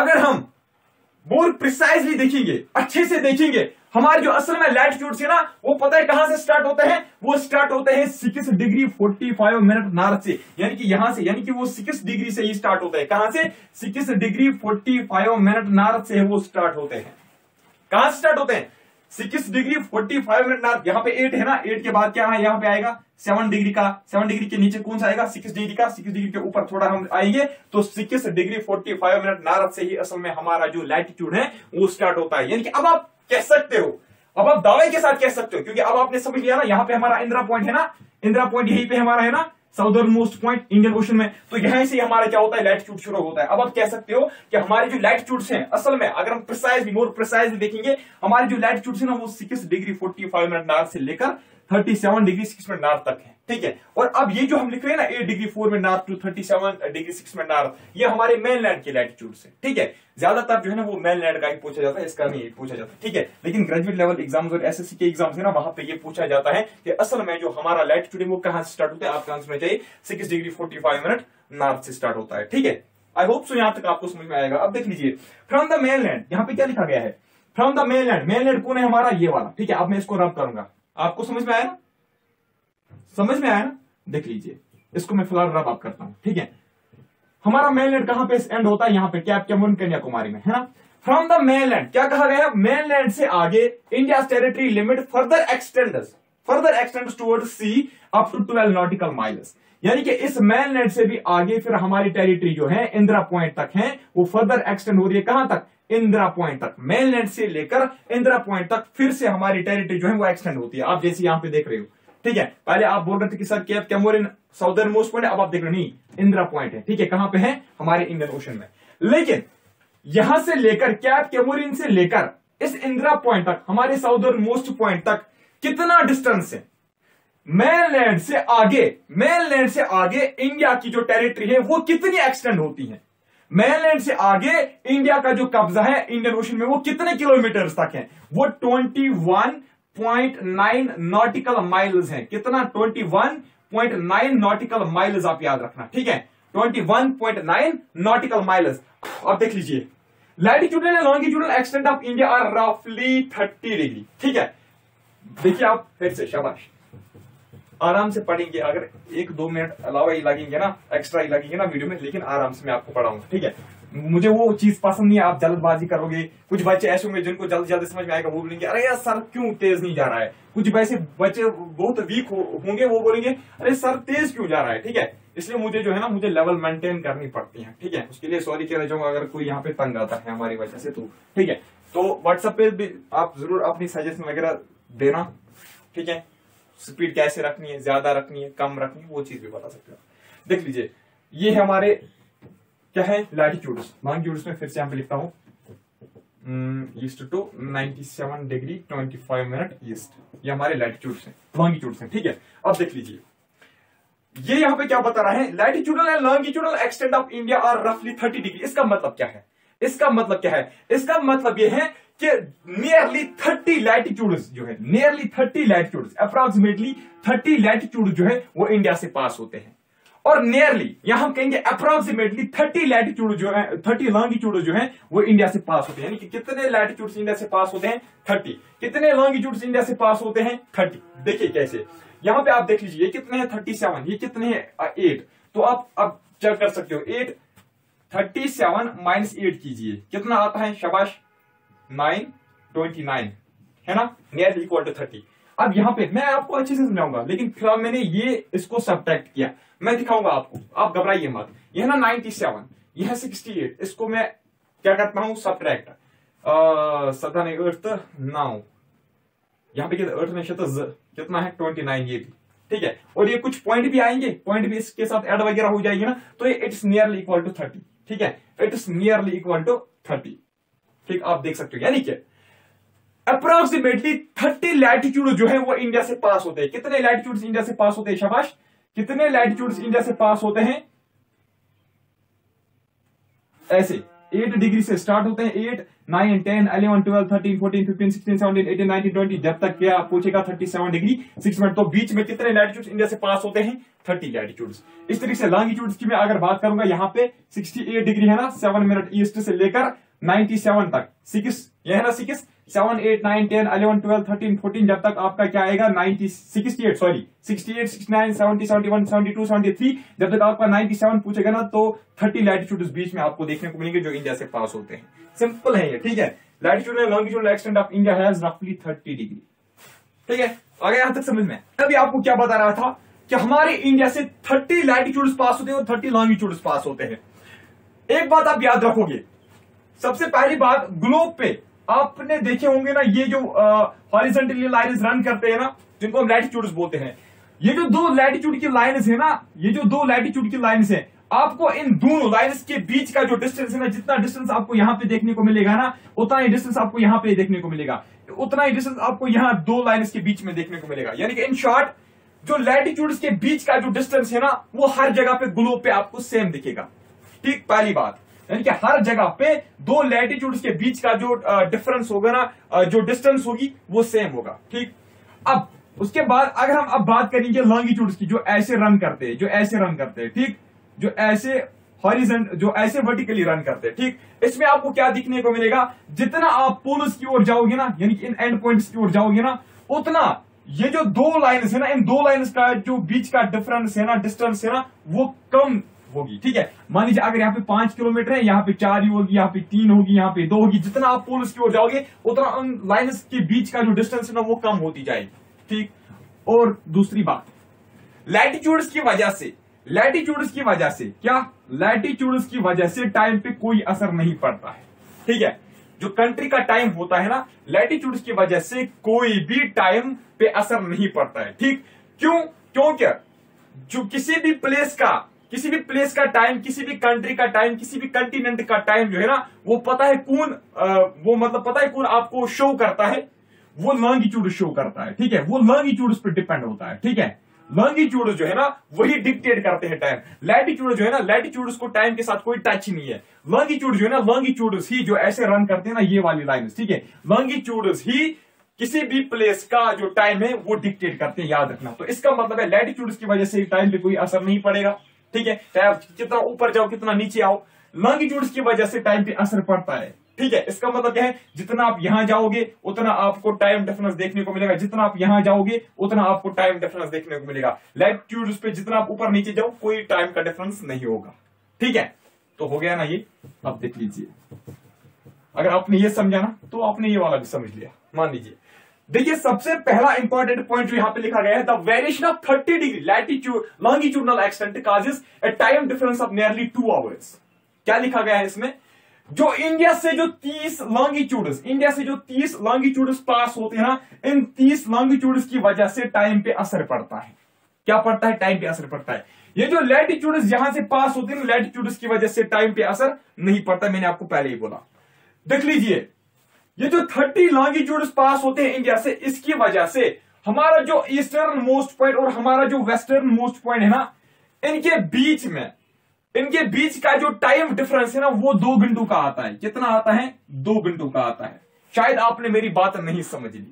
अगर हम मोर प्रिसाइजली देखेंगे, अच्छे से देखेंगे, हमारे जो असल में लैटिट्यूड्स है ना वो पता है कहां से स्टार्ट होते हैं, वो स्टार्ट होते हैं six degree forty five minute north से, यानी कि यहां से, यानी कि वो सिक्स डिग्री से ही स्टार्ट होता है। कहां से, six degree forty five minute north से वो स्टार्ट होते हैं। कहां से स्टार्ट होते हैं, six degree forty five minute north. यहाँ पे एट है ना, एट के बाद क्या है, यहाँ पे आएगा सेवन डिग्री का, सेवन डिग्री के नीचे कौन सा आएगा, सिक्स डिग्री का, सिक्स डिग्री के ऊपर थोड़ा हम आएंगे तो six degree forty five minute north से ही असल में हमारा जो लैटिट्यूड है वो स्टार्ट होता है। यानी कि अब आप कह सकते हो, अब आप दावे के साथ कह सकते हो, क्योंकि अब आपने समझ लिया ना, यहाँ पे हमारा इंदिरा पॉइंट है ना, इंदिरा पॉइंट यही पे हमारा है ना, southern most point इंडियन ओशन में, तो यहां से हमारा क्या होता है, लैटिट्यूड शुरू होता है। अब आप कह सकते हो कि हमारे जो लैटिट्यूड्स हैं असल में अगर हम प्रिसाइजली मोर प्रिसाइजली देखेंगे, हमारे जो लैटिट्यूड्स हैं ना वो six degree forty five minute north से लेकर thirty seven degree six minute north तक है। ठीक है, और अब ये जो हम लिख रहे हैं ना eight degree four minute north to thirty seven degree six minute north, ये हमारे मेनलैंड के लैटिट्यूड्स है। ठीक है, ज्यादातर जो है ना वो मेनलैंड का ही पूछा जाता है, इसका नहीं पूछा जाता। ठीक है, लेकिन ग्रेजुएट लेवल एग्जाम्स और एसएससी के एग्जाम्स है ना, वहां पे ये पूछा जाता है कि असल में जो हमारा लैटिट्यूड है वो कहां से स्टार्ट होता है। आपका आंसर में चाहिए six degree forty five minute north से स्टार्ट होता है। ठीक है, आई होप सो यहाँ तक आपको समझ में आएगा। अब देख लीजिए फ्रॉम द मेनलैंड, यहाँ पे क्या लिखा गया है, फ्रॉम द मेनलैंड, मेनलैंड कौन है हमारा, ये वाला। ठीक है, अब मैं इसको रब करूंगा, आपको समझ में आया ना, समझ में आया ना, देख लीजिए इसको मैं फिलहाल रब आप करता हूं। ठीक है, हमारा मेनलैंड कहां पे एंड होता है, यहाँ पे क्या कन्याकुमारी में है ना। फ्रॉम द मेनलैंड क्या कहा गया, मेनलैंड से आगे India territory limit further extends further extends towards sea up to twelve nautical miles, यानी कि इस मेनलैंड से भी आगे फिर हमारी टेरिटरी जो है इंदिरा पॉइंट तक है, वो फर्दर एक्सटेंड हो रही है कहां तक, इंदिरा पॉइंट तक। मेनलैंड से लेकर इंदिरा पॉइंट तक फिर से हमारी टेरिटरी जो है वो एक्सटेंड होती है, आप जैसे यहां पे देख रहे हो। ठीक है। पहले आप बोल रहे थे कि सर कि आप कैमोरियन साउदर्न मोस्ट पॉइंट, अब आप देख रहे नहीं इंदिरा पॉइंट है, ठीक है, कहां पे है हमारे इंडियन ओशन में। लेकिन यहां से लेकर कैप कैमोरियन से लेकर इस इंदिरा पॉइंट तक, हमारे साउदर्न मोस्ट पॉइंट तक कितना डिस्टेंस है। मेनलैंड से आगे, मेनलैंड से आगे इंडिया की जो टेरिटरी है वो कितनी एक्सटेंड होती है। मेनलैंड से आगे इंडिया का जो कब्जा है इंडियन ओशन में वो कितने किलोमीटर तक है। वो इक्कीस पॉइंट नौ नॉटिकल माइल्स है। कितना? इक्कीस पॉइंट नौ नॉटिकल माइल्स, आप याद रखना, ठीक है, इक्कीस पॉइंट नौ नॉटिकल माइल्स। अब देख लीजिए latitudinal and longitudinal extent of India are रफली तीस डिग्री, ठीक है। देखिए आप फिर से, शाबाश, आराम से पढ़ेंगे, अगर एक दो मिनट अलावा ही लगेंगे ना, एक्स्ट्रा ही लगेंगे ना वीडियो में, लेकिन आराम से मैं आपको पढ़ाऊंगा, ठीक है। मुझे वो चीज पसंद नहीं है आप जल्दबाजी करोगे। कुछ बच्चे ऐसे होंगे जिनको जल्द जल्द समझ में आएगा, वो बोलेंगे अरे यार सर क्यों तेज नहीं जा रहा है। कुछ वैसे बच्चे बहुत वीक होंगे, वो बोलेंगे अरे सर तेज क्यों जा रहा है, ठीक है। इसलिए मुझे जो है ना, मुझे लेवल मेंटेन करनी पड़ती है, ठीक है। उसके लिए सॉरी कह रहा चाहूंगा अगर कोई यहाँ पे तंग आता है हमारी वजह से तो, ठीक है। तो व्हाट्सएप पे भी आप जरूर अपनी सजेशन वगैरह देना, ठीक है। स्पीड कैसे रखनी है, ज्यादा रखनी है, कम रखनी है, वो चीज भी बता सकते हो। देख लीजिए ये है हमारे क्या है लैटिट्यूड्स। लॉन्गिट्यूड्स में फिर से यहाँ पे लिखता हूँ ईस्ट टू सत्तानवे डिग्री पच्चीस मिनट ईस्ट, ये हमारे लैटिट्यूड्स हैं, लॉन्गिट्यूड्स हैं, ठीक है। अब देख लीजिए ये यहाँ पे क्या बता रहा है, latitudinal and longitudinal extent of India are रफली तीस डिग्री। इसका मतलब क्या है, इसका मतलब क्या है, इसका मतलब ये है कि नियरली तीस लैटिट्यूड्स जो है, नियरली तीस लैटिट्यूड्स, अप्रॉक्सिमेटली तीस लैटिट्यूड जो है वो इंडिया से पास होते हैं। और नियरली या हम कहेंगे अप्रॉक्सिमेटली तीस लैटिट्यूड जो है, तीस लॉन्गिट्यूड जो है वो इंडिया से पास होते हैं। यानी कि कितने लैटिट्यूड्स इंडिया से पास होते हैं, तीस, कितने लॉन्गिट्यूड्स इंडिया से पास होते हैं, तीस। देखिए कैसे, यहां पे आप देख लीजिए ये कितने हैं सैंतीस, ये कितने हैं आठ। तो आप अब चेक कर सकते हो, आठ सैंतीस माइनस आठ कीजिए, कितना आता है, शाबाश, नाइन, ट्वेंटी नाइन, है ना, नियर इक्वल टू थर्टी। अब यहाँ पे मैं आपको अच्छे से समझाऊंगा, लेकिन फिलहाल मैंने ये इसको सब्ट्रैक्ट किया, मैं दिखाऊंगा आपको, आप घबराइए मत। यह ना नाइनटी सेवन, यह सिक्सटी एट, इसको मैं क्या करता हूँ सब्ट्रैक्ट, सदा नहीं अर्थ नौ, यहाँ पे अर्थ में शत कितना है ट्वेंटी नाइन, ये भी ठीक है। और ये कुछ पॉइंट भी आएंगे, पॉइंट भी इसके साथ एड वगैरह हो जाएगी ना, तो it's nearly equal to thirty, ठीक है, it's nearly equal to thirty, ठीक, आप देख सकते हो। यानी कि अप्रोक्सीमेटली तीस लैटिट्यूड जो है वो इंडिया से पास होते हैं। कितने लैटिट्यूड्स इंडिया से पास होते हैं, शाबाश, कितने लैटिट्यूड्स इंडिया से पास होते हैं, ऐसे आठ डिग्री से स्टार्ट होते हैं, आठ, नौ, दस, ग्यारह, बारह, तेरह, चौदह, पंद्रह, सोलह, सत्रह, अठारह, उन्नीस, बीस, जब तक क्या पूछेगा सैंतीस डिग्री छह मिनट। तो बीच में कितने लैटिट्यूड्स इंडिया से पास होते हैं, तीस लैटिट्यूड्स। इस तरीके से लॉन्गिट्यूड्स की मैं अगर बात करूंगा, यहाँ पे अड़सठ डिग्री है ना, सात मिनट ईस्ट से लेकर सत्तानवे तक, सिक्स, ये है ना six, seven, eight, nine, ten, eleven, twelve, thirteen, fourteen, जब तक आपका क्या आएगा ninety sixty eight sorry sixty eight, sixty nine, seventy, seventy one, seventy two, seventy three, जब तक आपका नाइनटी सेवन पूछेगा ना, तो तीस लैटिट्यूड्स बीच में आपको देखने को मिलेंगे जो इंडिया से पास होते हैं। सिंपल है ये, ठीक है। Latitude and longitude extent of India has रफली तीस डिग्री, ठीक है। अगर यहां तक समझ में, अभी आपको क्या बता रहा था कि हमारे इंडिया से तीस लैटिट्यूड्स पास होते हैं और तीस लॉन्गिट्यूड्स पास होते हैं। एक बात आप याद रखोगे, सबसे पहली बात, ग्लोब पे आपने देखे होंगे ना ये जो हॉरिजॉन्टली लाइंस रन करते हैं ना, जिनको हम लैटिट्यूड्स बोलते हैं, ये जो दो लैटिट्यूड की लाइंस है ना, ये जो दो लैटिट्यूड की लाइंस है, आपको इन दोनों लाइंस के बीच का जो डिस्टेंस है ना, जितना डिस्टेंस आपको यहाँ पे देखने को मिलेगा ना, उतना ही डिस्टेंस आपको यहाँ पे देखने को मिलेगा, उतना ही डिस्टेंस आपको यहाँ दो लाइंस के बीच में देखने को मिलेगा। यानी कि इन शॉर्ट, जो लैटिट्यूड्स के बीच का जो डिस्टेंस है ना, वो हर जगह पे ग्लोब पे आपको सेम दिखेगा, ठीक, पहली बात। यानी कि हर जगह पे दो लैटिट्यूड्स के बीच का जो डिफरेंस होगा ना, जो डिस्टेंस होगी वो सेम होगा, ठीक। अब उसके बाद अगर हम अब बात करेंगे लॉन्गिट्यूड्स की, जो ऐसे रन करते हैं, जो ऐसे रन करते हैं, ठीक, जो ऐसे हॉरिजॉन्ट, जो ऐसे वर्टिकली रन करते हैं, ठीक, इसमें आपको क्या दिखने को मिलेगा, जितना आप पोल्स की ओर जाओगे ना, यानी कि इन एंड पॉइंट्स की ओर जाओगे ना, उतना ये जो दो लाइन्स है ना, इन दो लाइन्स का जो बीच का डिफरेंस है ना, डिस्टेंस है ना, वो कम होगी, ठीक है। मान लीजिए अगर यहाँ पे पांच किलोमीटर है, यहाँ पे चार ही होगी, यहाँ पे तीन होगी, यहाँ पे दो होगी, जितना आप पोल्स की ओर जाओगे उतना उन लाइन्स के बीच का जो डिस्टेंस है ना, वो कम होती जाएगी, ठीक। और दूसरी बात, लैटिट्यूड्स की वजह से, लैटिट्यूड्स की वजह से क्या, लैटिट्यूड्स की वजह से टाइम पे कोई असर नहीं पड़ता है, ठीक है। जो कंट्री का टाइम होता है ना, लैटिट्यूड्स की वजह से कोई भी टाइम पे असर नहीं पड़ता है, ठीक। क्यों? क्योंकि जो किसी भी प्लेस का किसी भी प्लेस का टाइम, किसी भी कंट्री का टाइम, किसी भी कंटिनेंट का टाइम जो है ना, वो पता है कौन वो मतलब पता है कौन आपको शो करता है, वो लॉन्गिट्यूड शो करता है, ठीक है, वो लॉन्गिट्यूड पर डिपेंड होता है, ठीक है। लॉन्गिट्यूड जो है ना वही डिक्टेट करते हैं टाइम। लैटिट्यूड जो है ना, लैटिट्यूड को टाइम के साथ कोई टच नहीं है। लॉन्गिट्यूड जो है ना, लॉन्गिट्यूड ही जो ऐसे रन करते हैं ना, ये वाली लाइन, ठीक है, लॉन्गिट्यूड ही किसी भी प्लेस का जो टाइम है वो डिक्टेट करते हैं, याद रखना। तो इसका मतलब है लैटिट्यूड की वजह से टाइम पे कोई असर नहीं पड़ेगा, ठीक है, चाहे आप कितना ऊपर जाओ कितना नीचे आओ, लॉन्गिट्यूड की वजह से टाइम पे असर पड़ता है, ठीक है। इसका मतलब क्या है, जितना आप यहां जाओगे उतना आपको टाइम डिफरेंस देखने को मिलेगा, जितना आप यहां जाओगे उतना आपको टाइम डिफरेंस देखने को मिलेगा। लैटिट्यूड पे जितना आप ऊपर नीचे जाओ कोई टाइम का डिफरेंस नहीं होगा, ठीक है। तो हो गया ना ये, आप देख लीजिए। अगर आपने ये समझा ना तो आपने ये वाला भी समझ लिया, मान लीजिए। देखिए, सबसे पहला इंपॉर्टेंट पॉइंट यहाँ पे लिखा गया है, the variation of thirty degree latitude longitudinal extent causes a time difference of nearly two hours. क्या लिखा गया है इसमें, जो इंडिया से जो तीस लॉन्गिट्यूड्स इंडिया से जो तीस लॉन्गिट्यूड्स पास होते हैं ना, इन तीस लॉन्गिट्यूड्स की वजह से टाइम पे असर पड़ता है। क्या पड़ता है? टाइम पे असर पड़ता है। ये जो लैटिट्यूड्स यहां से पास होते हैं, लैटिट्यूड्स की वजह से टाइम पे असर नहीं पड़ता, मैंने आपको पहले ही बोला। देख लीजिए, ये जो तीस लॉन्गिट्यूड्स पास होते हैं इंडिया से, इसकी वजह से हमारा जो ईस्टर्न मोस्ट पॉइंट और हमारा जो वेस्टर्न मोस्ट पॉइंट है ना, इनके बीच में इनके बीच का जो टाइम डिफरेंस है ना, वो दो घंटों का आता है। कितना आता है? दो घंटों का आता है। शायद आपने मेरी बात नहीं समझ ली,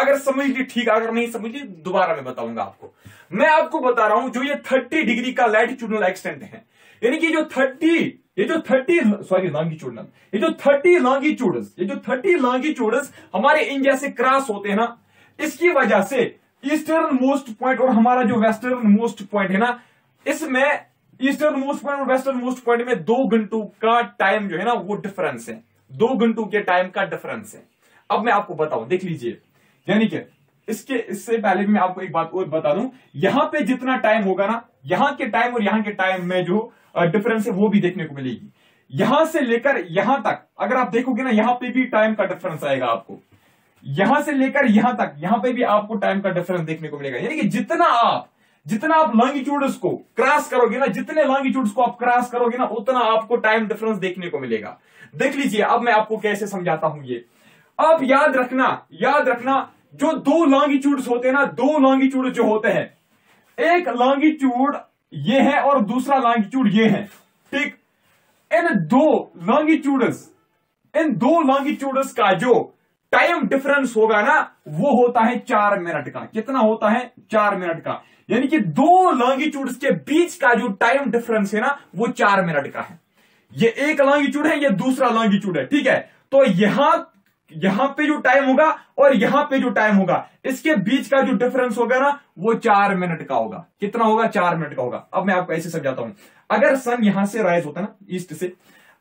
अगर समझ ली ठीक, अगर नहीं समझ ली दोबारा मैं बताऊंगा आपको। मैं आपको बता रहा हूं जो ये तीस डिग्री का लैटिट्यूडनल एक्सटेंट है, यानी कि जो तीस ये जो तीस सॉरी लॉन्गिट्यूडनल ये जो तीस लॉन्गिट्यूड्स ये जो तीस लॉन्गिट्यूड्स हमारे इंडिया से क्रॉस होते हैं ना, इसकी वजह से ईस्टर्न मोस्ट पॉइंट और हमारा जो वेस्टर्न मोस्ट पॉइंट है ना, इसमें ईस्टर्न मोस्ट पॉइंट और वेस्टर्न मोस्ट पॉइंट में दो घंटों का टाइम जो है ना वो डिफरेंस है, दो घंटों के टाइम का डिफरेंस है। अब मैं आपको बताऊं, देख लीजिए, यानी कि इसके इससे पहले भी मैं आपको एक बात और बता दूं, यहां पे जितना टाइम होगा ना, यहां के टाइम और यहां के टाइम में जो डिफरेंस है वो भी देखने को मिलेगी। यहां से लेकर यहां तक अगर आप देखोगे ना, यहां पे भी टाइम का डिफरेंस आएगा आपको। यहां से लेकर यहां तक, यहां पे भी आपको टाइम का डिफरेंस देखने को मिलेगा। यानी कि जितना आप जितना आप लॉन्गिट्यूड्स को क्रॉस करोगे ना, जितने लॉन्गिट्यूड्स को आप क्रॉस करोगे ना, उतना आपको टाइम डिफरेंस देखने को मिलेगा। देख लीजिए, अब मैं आपको कैसे समझाता हूं ये। अब याद रखना याद रखना जो दो लॉन्गिट्यूड्स होते हैं ना, दो लॉन्गिट्यूड जो होते हैं, एक लॉन्गिट्यूड ये है और दूसरा लॉन्गिट्यूड ये है, ठीक। इन दो लॉन्गिट्यूड्स इन दो लॉन्गिट्यूड्स का जो टाइम डिफरेंस होगा ना, वो होता है चार मिनट का। कितना होता है? चार मिनट का। यानी कि दो लॉन्गिट्यूड्स के बीच का जो टाइम डिफरेंस है ना, वो चार मिनट का है। ये एक लॉन्गिट्यूड है, ये दूसरा लॉन्गिट्यूड है, ठीक है। तो यहां यहां पे जो टाइम होगा और यहां पे जो टाइम होगा, इसके बीच का जो डिफरेंस होगा ना, वो चार मिनट का होगा। कितना होगा? चार मिनट का होगा। अब मैं आपको ऐसे समझाता हूं, अगर सन यहां से राइज होता है ना, ईस्ट से,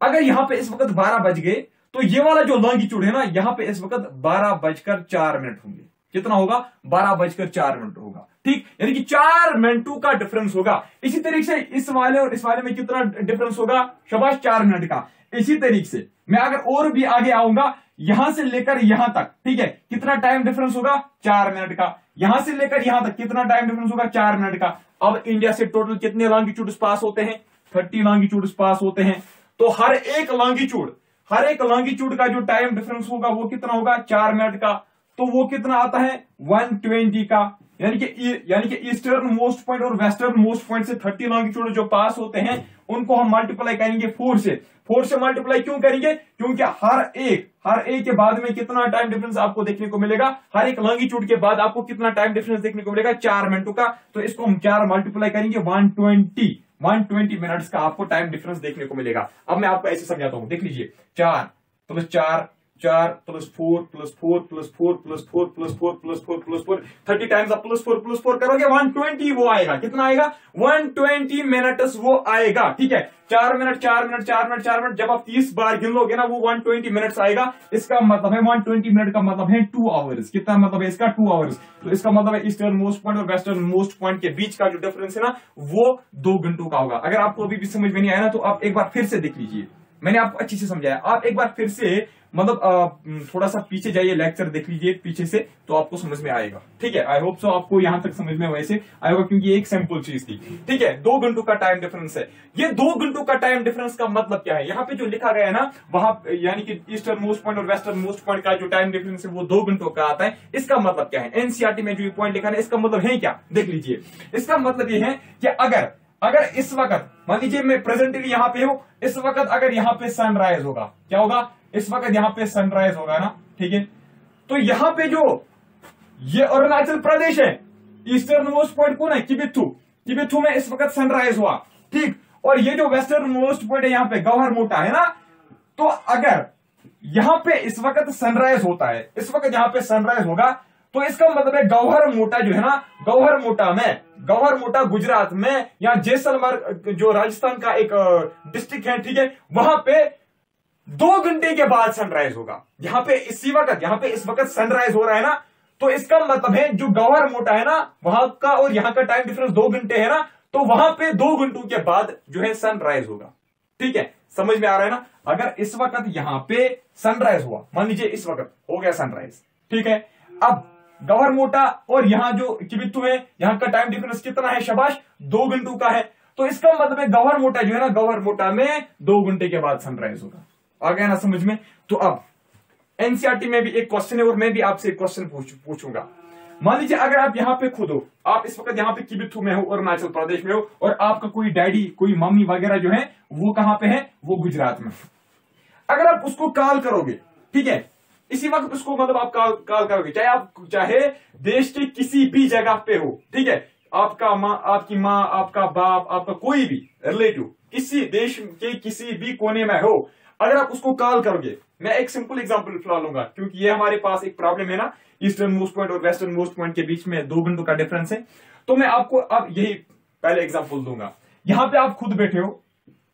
अगर यहां पे इस वक्त बारह बज गए, तो ये वाला जो लॉन्गिट्यूड है ना, यहां पे इस वक्त बारह बजकर चार मिनट होंगे। कितना होगा? बारह बजकर चार मिनट होगा, ठीक। यानी कि चार मिनटों का डिफरेंस होगा। इसी तरीके से इस वाले और इस वाले में कितना डिफरेंस होगा? शाबाश, चार मिनट का। इसी तरीके से मैं अगर और भी आगे आऊंगा, यहां से लेकर यहां तक, ठीक है, कितना टाइम डिफरेंस होगा? चार मिनट का। यहां से लेकर यहां तक कितना टाइम डिफरेंस होगा? चार मिनट का। अब इंडिया से टोटल कितने लॉन्गिट्यूड्स पास होते हैं? तीस लॉन्गिट्यूड्स पास होते हैं। तो हर एक लॉन्गिट्यूड हर एक लॉन्गिट्यूड का जो टाइम डिफरेंस होगा वो कितना होगा? चार मिनट का। तो वो कितना आता है? एक सौ बीस का। यानी कि यानी कि ईस्टर्न मोस्ट पॉइंट और वेस्टर्न मोस्ट पॉइंट से तीस लॉन्गिट्यूड जो पास होते हैं, उनको हम मल्टीप्लाई करेंगे फोर से। फोर से मल्टीप्लाई क्यों करेंगे? क्योंकि हर एक हर एक के बाद में कितना टाइम डिफरेंस आपको देखने को मिलेगा? हर एक लॉन्गिट्यूड के बाद आपको कितना टाइम डिफरेंस देखने को मिलेगा? चार मिनटों का। तो इसको हम चार मल्टीप्लाई करेंगे, one twenty one twenty minutes का आपको टाइम डिफरेंस देखने को मिलेगा। अब मैं आपको ऐसे समझाता हूं, देख लीजिए, चार प्लस चार चार plus four plus four plus four plus four plus four plus four plus four thirty times आप प्लस फोर प्लस फोर करोगे, वन ट्वेंटी वो आएगा। कितना आएगा? वन ट्वेंटी मिनट्स वो आएगा, ठीक है। चार मिनट चार मिनट चार मिनट चार मिनट जब आप तीस बार गिन लोगे ना, वो वन ट्वेंटी मिनट्स आएगा। इसका मतलब है वन ट्वेंटी मिनट का मतलब है टू आवर्स। कितना मतलब है इसका? Two hours. तो इसका मतलब है ईस्टर्न मोस्ट पॉइंट और वेस्टर्न मोस्ट पॉइंट के बीच का जो डिफरेंस है ना, वो दो घंटों का होगा। अगर आपको अभी भी समझ में नहीं आया ना, तो आप एक बार फिर से देख लीजिए, मैंने आपको अच्छी से समझाया। आप एक बार फिर से मतलब थोड़ा सा पीछे जाइए, लेक्चर देख लीजिए पीछे से, तो आपको समझ में आएगा। ठीक है, आई होप सो आपको यहां तक समझ में वैसे आएगा, क्योंकि एक सैंपल चीज थी। ठीक है, दो घंटों का टाइम डिफरेंस है। ये दो घंटों का टाइम डिफरेंस का मतलब क्या है? यहाँ पे जो लिखा गया है ना, वहां यानी कि ईस्टर्न मोस्ट पॉइंट और वेस्टर्न मोस्ट पॉइंट का जो टाइम डिफरेंस है वो दो घंटों का आता है। इसका मतलब क्या है? एनसीईआरटी में जो ये पॉइंट लिखा है इसका मतलब है क्या, देख लीजिए। इसका मतलब ये है कि अगर अगर इस वक्त मान लीजिए मैं प्रेजेंटली यहाँ पे हूं, इस वक्त अगर यहाँ पे सनराइज होगा, क्या होगा? इस वक्त यहाँ पे सनराइज होगा ना, ठीक है। तो यहाँ पे जो ये अरुणाचल प्रदेश है, ईस्टर्न मोस्ट पॉइंट कौन है? किबिथू। किबिथू में इस वक्त सनराइज हुआ, ठीक। और ये जो वेस्टर्न मोस्ट पॉइंट है यहाँ पे गवहर मोटा है ना, तो अगर यहाँ पे इस वक्त सनराइज होता है, इस वक्त यहाँ पे सनराइज होगा, तो इसका मतलब है गवहर मोटा जो है ना, गवहर मोटा में, गवहर मोटा गुजरात में या जैसलमेर जो राजस्थान का एक डिस्ट्रिक्ट है, ठीक है, वहां पे दो घंटे के बाद सनराइज होगा। यहाँ पे इसी वक्त यहाँ पे इस वक्त सनराइज हो रहा है ना, तो इसका मतलब है जो गवहर मोटा है ना, वहां का और यहाँ का टाइम डिफरेंस दो घंटे है ना, तो वहां पे दो घंटों के बाद जो है सनराइज होगा। ठीक है, समझ में आ रहा है ना। अगर इस वक्त यहाँ पे सनराइज हुआ, मान लीजिए इस वक्त हो गया सनराइज, ठीक है। अब गवहर मोटा और यहाँ जो किबिथू है, यहाँ का टाइम डिफरेंस कितना है? शाबाश, दो घंटों का है। तो इसका मतलब है गवहर मोटा जो है ना, गवहर मोटा में दो घंटे के बाद सनराइज होगा। आ गया ना समझ में। तो अब एनसीईआरटी में भी एक क्वेश्चन है और मैं भी आपसे एक क्वेश्चन पूछूंगा। मान लीजिए अगर आप यहाँ पे खुद हो, आप इस वक्त यहाँ पे किबिथू में हो, अरुणाचल प्रदेश में हो, और आपका कोई डैडी कोई मम्मी वगैरह जो है वो कहाँ पे है? वो गुजरात में। अगर आप उसको कॉल करोगे, ठीक है, इसी वक्त उसको मतलब आप कॉल कॉल करोगे, चाहे आप चाहे देश के किसी भी जगह पे हो, ठीक है, आपका माँ आपकी माँ आपका बाप आपका कोई भी रिलेटिव किसी देश के किसी भी कोने में हो, अगर आप उसको कॉल करोगे, मैं एक सिंपल एग्जांपल फिलहाल लूंगा, क्योंकि ये हमारे पास एक प्रॉब्लम है ना, ईस्टर्न मोस्ट पॉइंट और वेस्टर्न मोस्ट पॉइंट के बीच में दो घंटों का डिफरेंस है। तो मैं आपको अब यही पहले एग्जांपल दूंगा। यहाँ पे आप खुद बैठे हो,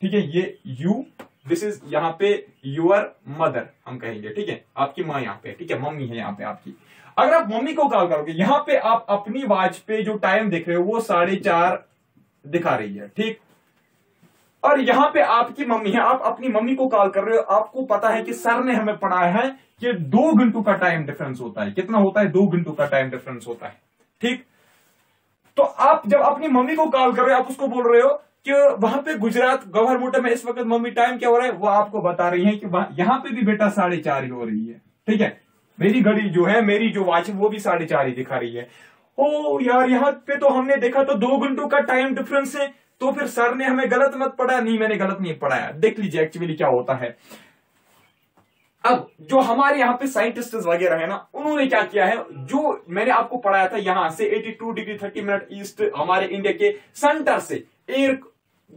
ठीक है, ये यू, दिस इज यहाँ पे यूअर मदर हम कहेंगे, ठीक है, आपकी माँ यहाँ पे, ठीक है, मम्मी है यहाँ पे आपकी। अगर आप मम्मी को कॉल करोगे, यहाँ पे आप अपनी वॉच पे जो टाइम देख रहे हो वो साढ़े चार दिखा रही है, ठीक। और यहाँ पे आपकी मम्मी है, आप अपनी मम्मी को कॉल कर रहे हो, आपको पता है कि सर ने हमें पढ़ाया है कि दो घंटों का टाइम डिफरेंस होता है। कितना होता है? दो घंटों का टाइम डिफरेंस होता है, ठीक। तो आप जब अपनी मम्मी को कॉल कर रहे हो, आप उसको बोल रहे हो कि वहां पे गुजरात गवहर मोटा में इस वक्त मम्मी टाइम क्या हो रहा है, वो आपको बता रही है कि यहाँ पे भी बेटा साढ़े चार ही हो रही है, ठीक है, मेरी घड़ी जो है, मेरी जो वॉच है वो भी साढ़े चार ही दिखा रही है। ओ यार, यहाँ पे तो हमने देखा तो दो घंटों का टाइम डिफरेंस है, तो फिर सर ने हमें गलत मत पढ़ा? नहीं, मैंने गलत नहीं पढ़ाया। देख लीजिए एक्चुअली क्या होता है। अब जो हमारे यहाँ पे साइंटिस्ट वगैरह है ना, उन्होंने क्या किया है, जो मैंने आपको पढ़ाया था, यहाँ से बयासी डिग्री तीस मिनट ईस्ट हमारे इंडिया के सेंटर से एक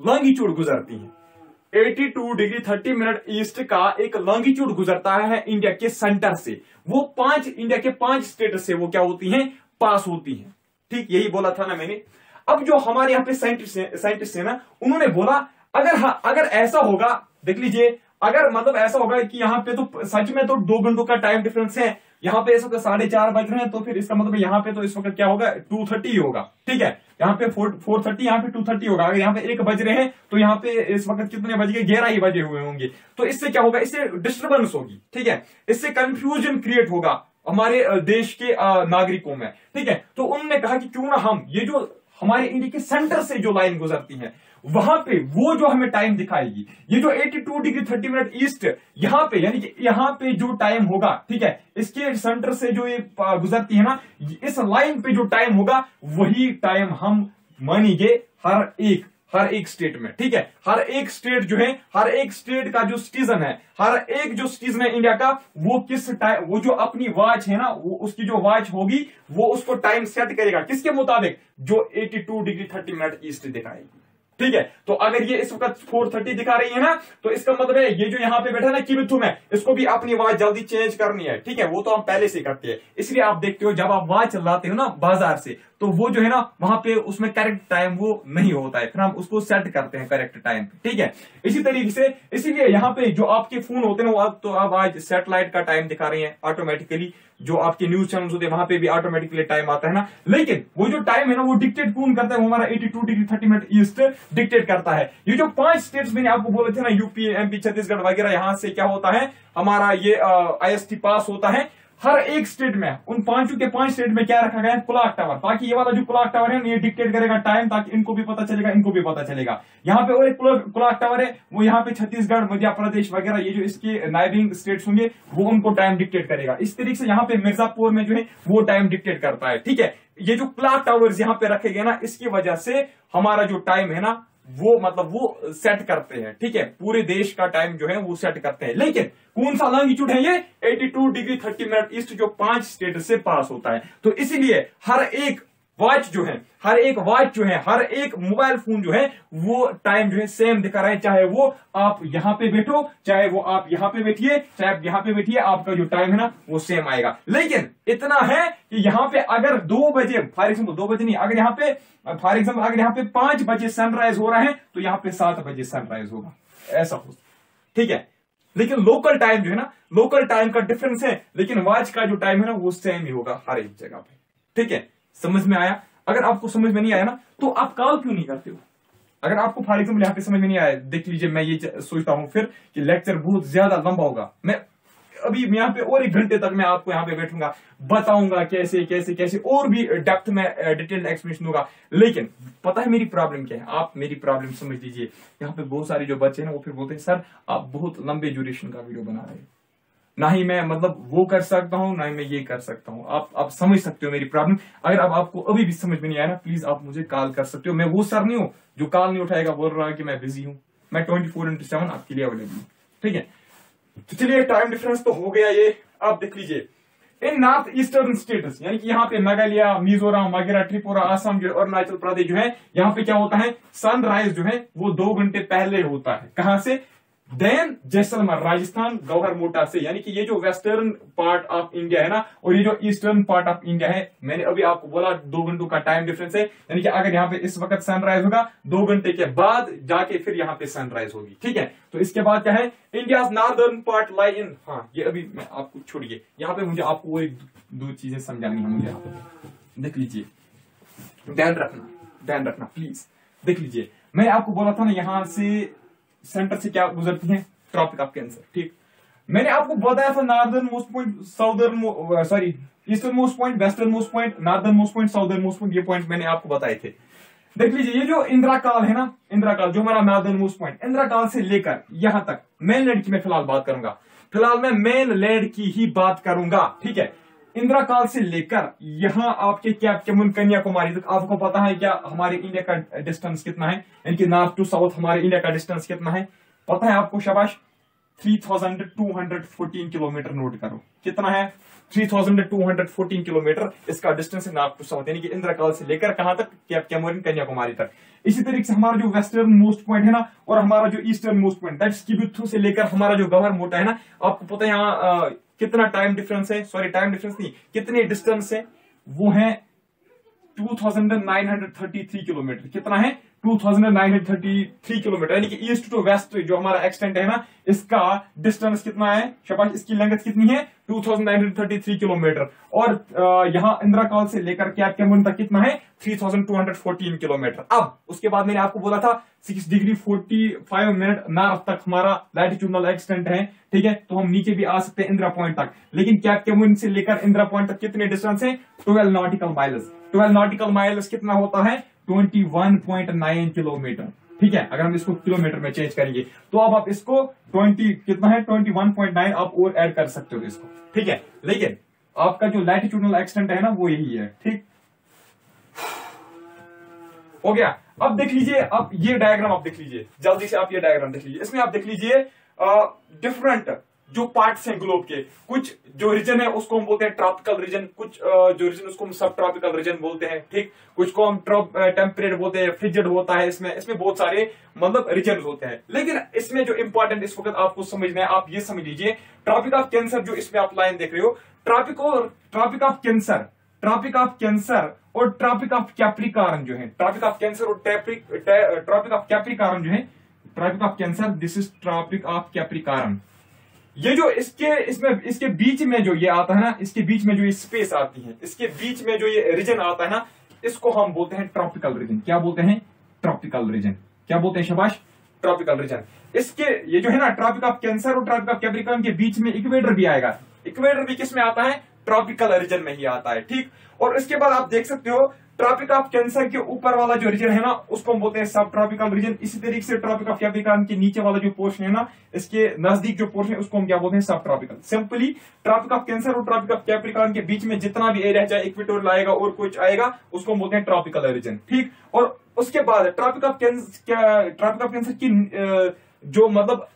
लॉन्गिट्यूड गुजरती है। बयासी डिग्री तीस मिनट ईस्ट का एक लॉन्गिट्यूड गुजरता है इंडिया के सेंटर से। वो पांच इंडिया के पांच स्टेट से वो क्या होती है, पास होती है, ठीक, यही बोला था ना मैंने। अब जो हमारे यहाँ पे साइंटिस्ट साइंटिस्ट है ना, उन्होंने बोला अगर हाँ अगर ऐसा होगा, देख लीजिए, अगर मतलब ऐसा होगा कि यहाँ पे तो सच में तो दो घंटों का टाइम डिफरेंस है, यहाँ पे इस वक्त साढ़े चार बज रहे हैं, तो फिर इसका मतलब यहाँ पे तो इस वक्त क्या होगा, टू थर्टी होगा, ठीक है, यहाँ पे फोर फोर थर्टी यहाँ पे टू थर्टी होगा। अगर यहाँ पे एक बज रहे हैं तो यहाँ पे इस वक्त कितने बज गए, ग्यारह ही बजे हुए होंगे। तो इससे क्या होगा, इससे डिस्टर्बेंस होगी, ठीक है, इससे कंफ्यूजन क्रिएट होगा हमारे देश के नागरिकों में, ठीक है। तो उन्होंने कहा कि क्यों ना हम ये जो हमारे इंडिया के सेंटर से जो लाइन गुजरती है वहां पे वो जो हमें टाइम दिखाएगी, ये जो बयासी डिग्री तीस मिनट ईस्ट यहाँ पे यानी कि यहाँ पे जो टाइम होगा, ठीक है, इसके सेंटर से जो ये गुजरती है ना, इस लाइन पे जो टाइम होगा वही टाइम हम मानेंगे हर एक हर एक स्टेट में, ठीक है। हर एक स्टेट जो है, हर एक स्टेट का जो सिटीजन है, हर एक जो सिटीजन है इंडिया का, वो किस टाइम, वो जो अपनी वॉच है ना, वो उसकी जो वॉच होगी वो उसको टाइम सेट करेगा किसके मुताबिक, जो बयासी डिग्री तीस मिनट ईस्ट दिखाएगी, ठीक है। तो अगर ये इस वक्त चार तीस दिखा रही है ना, तो इसका मतलब है ये जो यहाँ पे बैठा है ना किबिथू में, इसको भी अपनी वॉच जल्दी चेंज करनी है, ठीक है, वो तो हम पहले से करते हैं। इसलिए आप देखते हो जब आप वॉच लाते हो ना बाजार से, तो वो जो है ना वहां पे उसमें करेक्ट टाइम वो नहीं होता है, फिर हम उसको सेट करते हैं करेक्ट टाइम, ठीक है। इसी तरीके से इसीलिए यहाँ पे जो आपके फोन होते हैं ना, तो आप आज सैटेलाइट का टाइम दिखा रहे हैं ऑटोमेटिकली, जो आपके न्यूज चैनल होते हैं वहां पे भी ऑटोमेटिकली टाइम आता है ना, लेकिन वो जो टाइम है ना वो डिक्टेट कौन करता है, वो हमारा बयासी डिग्री तीस मिनट ईस्ट डिक्टेट करता है। ये जो पांच स्टेट्स मैंने आपको बोले थे ना, यूपी, एमपी, छत्तीसगढ़ वगैरह, यहाँ से क्या होता है हमारा ये आईएसटी पास होता है। हर एक स्टेट में उन पांचों के पांच स्टेट में क्या रखा गया है, क्लॉक टावर, ताकि ये वाला जो क्लॉक टावर है ये डिक्टेट करेगा टाइम, ताकि इनको भी पता चलेगा इनको भी पता चलेगा। यहाँ पे और एक क्लॉक टावर है, वो यहाँ पे छत्तीसगढ़, मध्य प्रदेश वगैरह ये जो इसके नाइबिंग स्टेट्स होंगे वो उनको टाइम डिक्टेट करेगा। इस तरीके से यहाँ पे मिर्जापुर में जो है वो टाइम डिक्टेट करता है। ठीक है, ये जो क्लॉक टावर्स यहाँ पे रखे गए ना, इसकी वजह से हमारा जो टाइम है ना वो मतलब वो सेट करते हैं। ठीक है, पूरे देश का टाइम जो है वो सेट करते हैं। लेकिन कौन सा लॉन्गिट्यूड है ये, बयासी डिग्री तीस मिनट ईस्ट, जो पांच स्टेट से पास होता है। तो इसीलिए हर एक वॉच जो है, हर एक वॉच जो है, हर एक मोबाइल फोन जो है वो टाइम जो है सेम दिखा रहा है, चाहे वो आप यहाँ पे बैठो, चाहे वो आप यहाँ पे बैठिए, चाहे आप यहाँ पे बैठिए, आपका जो टाइम है ना वो सेम आएगा। लेकिन इतना है कि यहाँ पे अगर दो बजे फॉर एग्जाम्पल, दो बजे नहीं, अगर यहाँ पे फॉर एग्जाम्पल अगर यहाँ पे पांच बजे सनराइज हो रहा है तो यहाँ पे सात बजे सनराइज होगा, ऐसा हो। ठीक है, लेकिन लोकल टाइम जो है ना, लोकल टाइम का डिफरेंस है, लेकिन वॉच का जो टाइम है ना वो सेम ही होगा हर एक जगह पे। ठीक है, समझ में आया? अगर आपको समझ में नहीं आया ना तो आप कॉल क्यों नहीं करते हो? अगर आपको फॉर एग्जाम्पल यहाँ पे समझ में नहीं आया, देख लीजिए मैं ये सोचता हूँ फिर कि लेक्चर बहुत ज्यादा लंबा होगा, मैं अभी यहाँ पे और एक घंटे तक मैं आपको यहाँ पे बैठूंगा, बताऊंगा कैसे कैसे कैसे और भी डेप्थ में डिटेल एक्सप्लेनेशन दूंगा। लेकिन पता है मेरी प्रॉब्लम क्या है, आप मेरी प्रॉब्लम समझ लीजिए। यहाँ पे बहुत सारे जो बच्चे हैं ना वो फिर बोलते हैं सर आप बहुत लंबे ड्यूरेशन का वीडियो बना रहे हो, ना ही मैं मतलब वो कर सकता हूँ, ना ही मैं ये कर सकता हूँ। आप आप समझ सकते हो मेरी प्रॉब्लम। अगर अब आपको अभी भी समझ में नहीं आया ना, प्लीज आप मुझे कॉल कर सकते हो। मैं वो सर नहीं हूँ जो कॉल नहीं उठाएगा, बोल रहा है कि मैं बिजी हूँ। मैं ट्वेंटी फोर इंटू सेवन आपके लिए अवेलेबल हूँ। ठीक है, तो चलिए टाइम डिफरेंस तो हो गया। ये आप देख लीजिए इन नॉर्थ ईस्टर्न स्टेट्स, यानी कि यहाँ पे मेघालय, मिजोरम वगैरह, त्रिपुरा, असम जो अरुणाचल प्रदेश जो है, यहाँ पे क्या होता है सनराइज जो है वो दो घंटे पहले होता है। कहाँ से? देन जैसलमेर, राजस्थान, गवहर मोटा से। यानी कि ये जो वेस्टर्न पार्ट ऑफ इंडिया है ना और ये जो ईस्टर्न पार्ट ऑफ इंडिया है, मैंने अभी आपको बोला दो घंटों का टाइम डिफरेंस है। यानी कि अगर यहाँ पे इस वक्त सनराइज होगा, दो घंटे के बाद जाके फिर यहाँ पे सनराइज होगी। ठीक है, तो इसके बाद क्या है India northern part lie in, हाँ ये अभी मैं आपको छोड़िए, यहाँ पे मुझे आपको वो एक दो चीजें समझानी है। मुझे आपको देख लीजिए, ध्यान रखना, ध्यान रखना प्लीज। देख लीजिए मैंने आपको बोला था ना यहाँ से सेंटर से क्या गुजरती है, ट्रॉपिक ऑफ कैंसर। ठीक, मैंने आपको बताया था northern most point, southern sorry eastern most point, western most point, northern most point, southern most point, ये पॉइंट मैंने आपको बताए थे। देख लीजिए ये जो इंद्राकाल है ना, इंद्राकाल जो हमारा नॉर्दर्न मोस्ट पॉइंट, इंद्राकाल से लेकर यहां तक मेन लैंड की मैं फिलहाल बात करूंगा, फिलहाल मैं मेन लैंड की ही बात करूंगा। ठीक है, इंद्राकाल से लेकर यहाँ आपके क्या कन्याकुमारी तक, आपको पता है क्या हमारे इंडिया का डिस्टेंस कितना है, यानी कि नॉर्थ टू साउथ हमारे इंडिया का डिस्टेंस कितना है, पता है आपको? शाबाश, three thousand two hundred fourteen kilometre note करो, कितना है three thousand two hundred fourteen kilometre इसका डिस्टेंस है नॉर्थ टू साउथ, यानी कि इंद्राकाल से लेकर कहां तक, कैप्केमोरिन कन्याकुमारी तक। इसी तरीके से हमारा जो वेस्टर्न मोस्ट पॉइंट है ना और हमारा जो eastern most point that's किबिथू से लेकर हमारा जो गवहर मोटा है ना, आपको पता है यहाँ कितना टाइम डिफरेंस है, सॉरी टाइम डिफरेंस नहीं, कितने डिस्टेंस है, वो है two thousand nine hundred thirty three kilometre. कितना है? Two thousand nine hundred thirty three kilometre. यानी कि ईस्ट टू वेस्ट जो हमारा एक्सटेंट है ना, इसका डिस्टेंस कितना है शाबाश, इसकी लेंथ कितनी है two thousand nine hundred thirty three kilometre. और यहाँ इंद्राकाल से लेकर क्या कैमोरिन तक कितना है three thousand two hundred fourteen kilometre. अब उसके बाद मैंने आपको बोला था six degree forty five minute north तक हमारा लैटिट्यूडनल एक्सटेंट है। ठीक है, तो हम नीचे भी आ सकते हैं इंदिरा पॉइंट तक, लेकिन क्या कैमोरिन से लेकर इंदिरा पॉइंट तक कितने डिस्टेंस है, twelve nautical miles. Twelve nautical miles कितना होता है twenty one point nine kilometre. ठीक है, अगर हम इसको किलोमीटर में चेंज करेंगे तो अब आप इसको ट्वेंटी कितना है ट्वेंटी वन पॉइंट नाइन आप और ऐड कर सकते हो इसको। ठीक है, लेकिन आपका जो लैटिट्यूडनल एक्सटेंट है ना वो यही है। ठीक हो गया। अब देख लीजिए, अब ये डायग्राम आप देख लीजिए, जल्दी से आप ये डायग्राम देख लीजिए। इसमें आप देख लीजिए डिफरेंट जो पार्ट्स हैं ग्लोब के, कुछ जो रीजन है उसको हम बोलते हैं ट्रॉपिकल रीजन, कुछ जो रीजन उसको हम सब ट्रॉपिकल रीजन बोलते हैं। ठीक, कुछ को हम टेम्परेट बोलते हैं, फ्रिजिड होता है, इसमें इसमें बहुत सारे मतलब रीजन होते हैं। लेकिन इसमें जो इंपॉर्टेंट इस वक्त आपको समझना है, आप ये समझ लीजिए ट्रॉपिक ऑफ कैंसर जो इसमें आप लाइन देख रहे हो, ट्रॉपिक और ट्रॉपिक ऑफ कैंसर, ट्रॉपिक ऑफ कैंसर और ट्रॉपिक ऑफ कैप्रिकॉर्न जो है, ट्रॉपिक ऑफ कैंसर और ट्रॉपिक ऑफ कैप्रिकॉर्न जो है, ट्रॉपिक ऑफ कैंसर this is tropic of Capricorn. ये जो इसके इसमें इसके बीच में जो ये आता है ना, इसके बीच में जो ये स्पेस आती है, इसके बीच में जो ये रीजन आता है ना, इसको हम बोलते हैं ट्रॉपिकल रीजन। क्या बोलते हैं? Tropical region. क्या बोलते हैं शबाश? Tropical region. इसके ये जो है ना ट्रॉपिक ऑफ कैंसर और ट्रॉपिक ऑफ कैप्रिकॉर्न के बीच में इक्वेटर भी आएगा। इक्वेटर भी किसमें आता है? ट्रॉपिकल रीजन में ही आता है। ठीक। और इसके बाद आप देख सकते हो ट्रॉपिक ऑफ कैंसर के ऊपर वाला जो रीजन है ना उसको हम बोलते हैं सब ट्रॉपिकल रीजन। इसी तरीके से ट्रॉपिक ऑफ कैप्रिकॉर्न के नीचे वाला जो पोर्शन है ना, इसके नजदीक जो पोर्शन है उसको हम क्या बोलते हैं? Subtropical. Simply ट्रॉपिक ऑफ कैंसर और ट्रॉपिक ऑफ कैप्रिकॉर्न के बीच में जितना भी एरिया चाहे इक्वेटोरियल आएगा और कुछ आएगा उसको हम बोलते हैं ट्रॉपिकल रीजन। ठीक। और उसके बाद ट्रॉपिक ऑफ कैंसर ट्रॉपिक ऑफ कैंसर की जो मतलब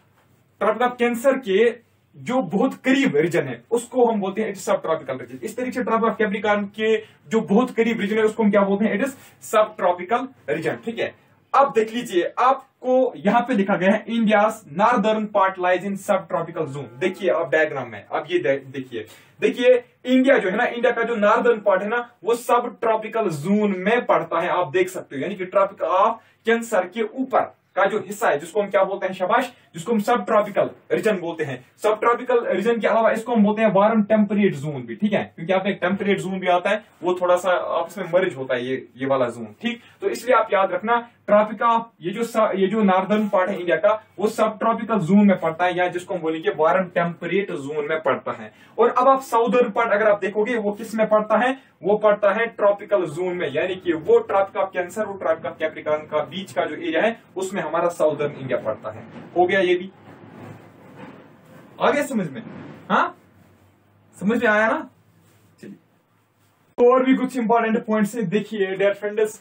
ट्रॉपिक ऑफ कैंसर के जो बहुत करीब रीजन है उसको हम बोलते हैं it is subtropical region. इस तरीके से ट्रॉपिक ऑफ कैप्रिकॉर्न के जो बहुत करीब रीजन है उसको हम क्या बोलते हैं? It is subtropical region. ठीक है। अब देख लीजिए, आपको यहां पे लिखा गया है India's northern part lies in subtropical zone. देखिए आप डायग्राम में, आप ये देखिए देखिए इंडिया जो है ना, इंडिया का जो नॉर्दर्न पार्ट है ना वो सब ट्रॉपिकल जोन में पड़ता है। आप देख सकते हो, यानी कि ट्रॉपिक ऑफ कैंसर के ऊपर का जो हिस्सा है जिसको हम क्या बोलते हैं शबाश? जिसको हम सब ट्रॉपिकल रीजन बोलते हैं। सब ट्रॉपिकल रीजन के अलावा इसको हम बोलते हैं वार्म टेम्परेट जोन भी। ठीक है, क्योंकि आपका एक टेम्परेट जोन भी आता है, वो थोड़ा सा आपस में मर्ज होता है ये ये वाला जोन। ठीक। तो इसलिए आप याद रखना ट्रॉपिक ऑफ ये जो ये जो नॉर्दर्न पार्ट है इंडिया का वो सब ट्रॉपिकल जोन में पड़ता है, या जिसको हम बोलेंगे वार्म टेम्परेट जोन में पड़ता है। और अब आप साउदर्न पार्ट अगर आप देखोगे वो किस में पड़ता है? वो पड़ता है ट्रॉपिकल जोन में, यानी कि वो ट्रॉपिक ऑफ कैंसर और ट्रॉपिक ऑफ कैप्रिकॉर्न का बीच का जो एरिया है उसमें हमारा साउदर्न इंडिया पड़ता है। हो गया ये भी आगे समझ में? हाँ समझ में आया ना? चलिए और भी कुछ इंपॉर्टेंट पॉइंट्स है। देखिए डियर फ्रेंड्स,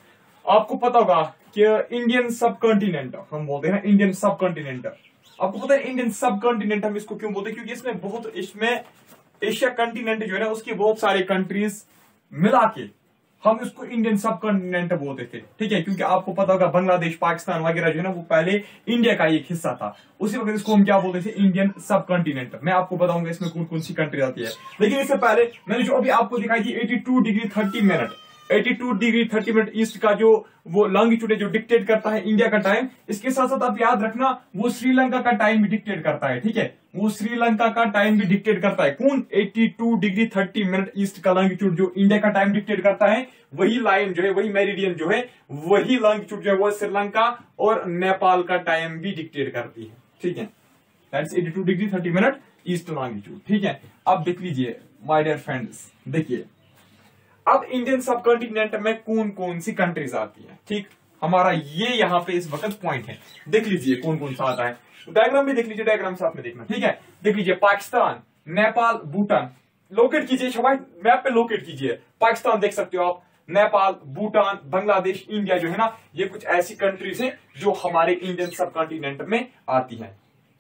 आपको पता होगा कि इंडियन सब कॉन्टिनेंट हम बोलते हैं, इंडियन सब कॉन्टिनेंट। आपको पता है इंडियन सब कॉन्टिनेंट हम इसको क्यों बोलते हैं? क्योंकि इसमें बहुत इसमें एशिया कंटिनेंट जो है ना उसकी बहुत सारे कंट्रीज मिला के हम इसको इंडियन सब कॉन्टिनेंट बोलते थे। ठीक है, क्योंकि आपको पता होगा बांग्लादेश, पाकिस्तान वगैरह जो है ना वो पहले इंडिया का एक हिस्सा था, उसी वक्त इसको हम क्या बोलते थे? इंडियन सब कॉन्टिनेंट। मैं आपको बताऊंगा इसमें कौन कौन सी कंट्री आती है, लेकिन इससे पहले मैंने जो अभी आपको दिखाई थी eighty two degree thirty minute, eighty two degree thirty minute east का जो वो लॉन्गिट्यूड है जो डिक्टेट करता है इंडिया का टाइम, इसके साथ साथ आप याद रखना वो श्रीलंका का टाइम भी डिक्टेट करता है। ठीक है, वो श्रीलंका का टाइम भी डिक्टेट करता है। कौन? Eighty two degree thirty minute east का लॉन्गिट्यूड जो इंडिया का टाइम डिक्टेट करता है, वही लाइन जो है, वही मेरिडियन जो है, वही लॉन्गिट्यूड जो है वो श्रीलंका और नेपाल का टाइम भी डिक्टेट करती है। ठीक है, that's eighty two degree thirty minute east longitude. ठीक है, अब देख लीजिए माय डियर फ्रेंड्स, देखिए अब इंडियन सब कॉन्टिनेंट में कौन कौन सी कंट्रीज आती है। ठीक, हमारा ये यहाँ पे इस वक्त पॉइंट है, देख लीजिए कौन कौन सा आता है। डायग्राम भी देख लीजिए, डायग्राम साथ में देखना। ठीक है, देख लीजिए पाकिस्तान, नेपाल, भूटान। लोकेट कीजिए शबाश, मैप पे लोकेट कीजिए। पाकिस्तान देख सकते हो आप, नेपाल, भूटान, बांग्लादेश, इंडिया जो है ना ये कुछ ऐसी कंट्रीज हैं जो हमारे इंडियन सब कॉन्टिनेंट में आती है।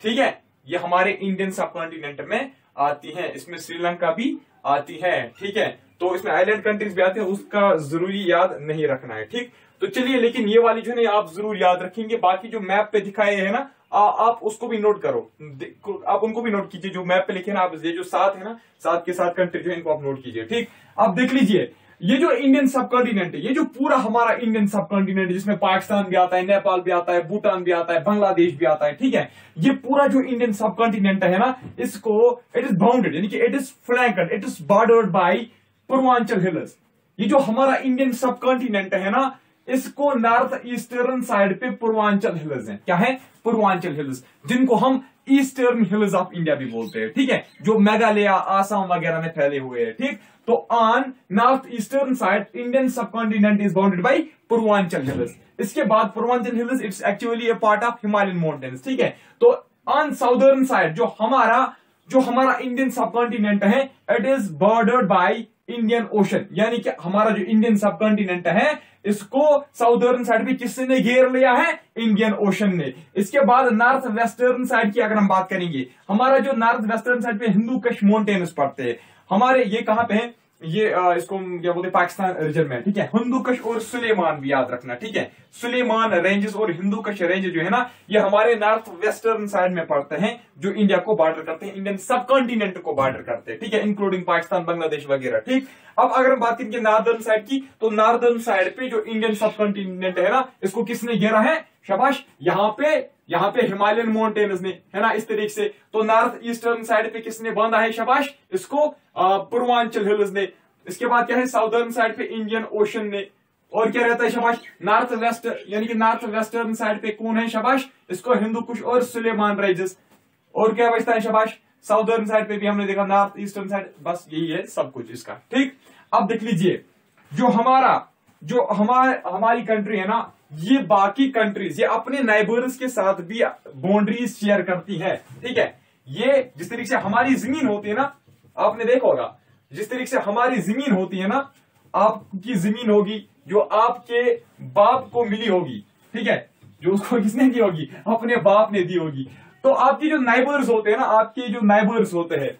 ठीक है, ये हमारे इंडियन सब कॉन्टिनेंट में आती है। इसमें श्रीलंका भी आती है। ठीक है, तो इसमें आइलैंड कंट्रीज भी आते हैं, उसका जरूरी याद नहीं रखना है। ठीक, तो चलिए लेकिन ये वाली जो है ना आप जरूर याद रखेंगे। बाकी जो मैप पे दिखाए हैं ना आ, आप उसको भी नोट करो, आप उनको भी नोट कीजिए जो मैप पे लिखे ना, आप ये जो सात है ना, सात के साथ कंट्री जो है इनको आप नोट कीजिए। ठीक, आप देख लीजिए ये जो इंडियन सब कॉन्टिनेंट है, ये जो पूरा हमारा इंडियन सब कॉन्टिनेंट जिसमें पाकिस्तान भी आता है, नेपाल भी आता है, भूटान भी आता है, बांग्लादेश भी आता है। ठीक है, ये पूरा जो इंडियन सब कॉन्टिनेंट है ना इसको इट इज बाउंडेड, यानी कि it is flanked, it is bordered by पूर्वांचल हिल्स। ये जो हमारा इंडियन सब कॉन्टिनेंट है ना इसको नॉर्थ ईस्टर्न साइड पे पूर्वांचल हिल्स हैं। क्या है? पूर्वांचल हिल्स, जिनको हम ईस्टर्न हिल्स ऑफ इंडिया भी बोलते हैं। ठीक है, जो मेघालय, आसाम वगैरह में फैले हुए हैं। ठीक, तो on north eastern side Indian subcontinent is bounded by पूर्वांचल हिल्स। इसके बाद पूर्वांचल हिल्स it's actually a part of Himalayan mountains. ठीक है, तो ऑन साउदर्न साइड जो हमारा जो हमारा इंडियन सब कॉन्टिनेंट है it is bordered by इंडियन ओशन, यानी कि हमारा जो इंडियन सब कॉन्टिनेंट है इसको साउदर्न साइड भी किसने घेर लिया है? इंडियन ओशन ने। इसके बाद नॉर्थ वेस्टर्न साइड की अगर हम बात करेंगे, हमारा जो नॉर्थ वेस्टर्न साइड पे हिंदू कश माउंटेन्स पड़ते हैं। हमारे ये कहाँ पे है? ये आ, इसको क्या बोलते हैं? पाकिस्तान रीजन में। ठीक है, हिंदू कश और सुलेमान भी याद रखना। ठीक है, सुलेमान रेंजेस और हिंदू कश रेंज जो है ना ये हमारे नॉर्थ वेस्टर्न साइड में पड़ते हैं, जो इंडिया को बॉर्डर करते हैं, इंडियन सब कॉन्टिनेंट को बॉर्डर करते हैं। ठीक है, इंक्लूडिंग पाकिस्तान, बांग्लादेश वगैरह। ठीक, अब अगर हम बात करेंगे नॉर्दर्न साइड की, तो नॉर्दर्न साइड पे जो इंडियन सब कॉन्टिनेंट है ना इसको किसने घेरा है? शाबाश, यहाँ पे यहाँ पे हिमालयन माउंटेन्स ने, है ना, इस तरीके से। तो नॉर्थ ईस्टर्न साइड पे किसने बांधा है, शाबाश, इसको पूर्वांचल हिल्स ने। इसके बाद क्या है, साउदर्न साइड पे इंडियन ओशन ने। और क्या रहता है, शाबाश, नॉर्थ वेस्ट यानी कि नॉर्थ वेस्टर्न साइड पे कौन है, शाबाश, इसको हिंदू कुश और सुलेमान रेंजेस। और क्या बचता है, शाबाश, साउदर्न साइड पे भी हमने देखा, नॉर्थ ईस्टर्न साइड, बस यही है सब कुछ इसका। ठीक, अब देख लीजिए जो हमारा जो हमार, हमारी कंट्री है ना, ये बाकी कंट्रीज, ये अपने नाइबर्स के साथ भी बाउंड्रीज शेयर करती है। ठीक है, ये जिस तरीके से हमारी जमीन होती है ना, आपने देखा होगा, जिस तरीके से हमारी जमीन होती है ना, आपकी जमीन होगी जो आपके बाप को मिली होगी। ठीक है, जो उसको किसने दी होगी, अपने बाप ने दी होगी। तो आपके जो नाइबर्स होते हैं ना, आपके जो नाइबर्स होते हैं,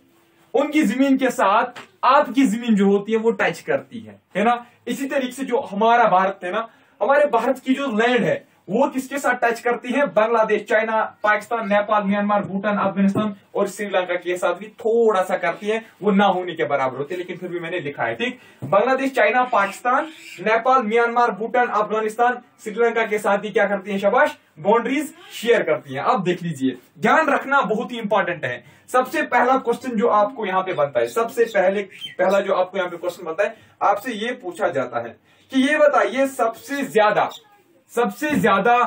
उनकी जमीन के साथ आपकी जमीन जो होती है वो टच करती है, है ना। इसी तरीके से जो हमारा भारत है ना, हमारे भारत की जो लैंड है वो किसके साथ टच करती है, बांग्लादेश, चाइना, पाकिस्तान, नेपाल, म्यांमार, भूटान, अफगानिस्तान और श्रीलंका के साथ भी थोड़ा सा करती है। वो ना होने के बराबर होती है, लेकिन फिर भी मैंने लिखा है। ठीक, बांग्लादेश, चाइना, पाकिस्तान, नेपाल, म्यांमार, भूटान, अफगानिस्तान, श्रीलंका के साथ ही क्या करती है, शाबाश, बाउंड्रीज शेयर करती है। अब देख लीजिए, ध्यान रखना बहुत ही इंपॉर्टेंट है। सबसे पहला क्वेश्चन जो आपको यहाँ पे बनता है, सबसे पहले पहला जो आपको यहाँ पे क्वेश्चन बनता है, आपसे ये पूछा जाता है कि ये बताइए सबसे ज्यादा सबसे ज्यादा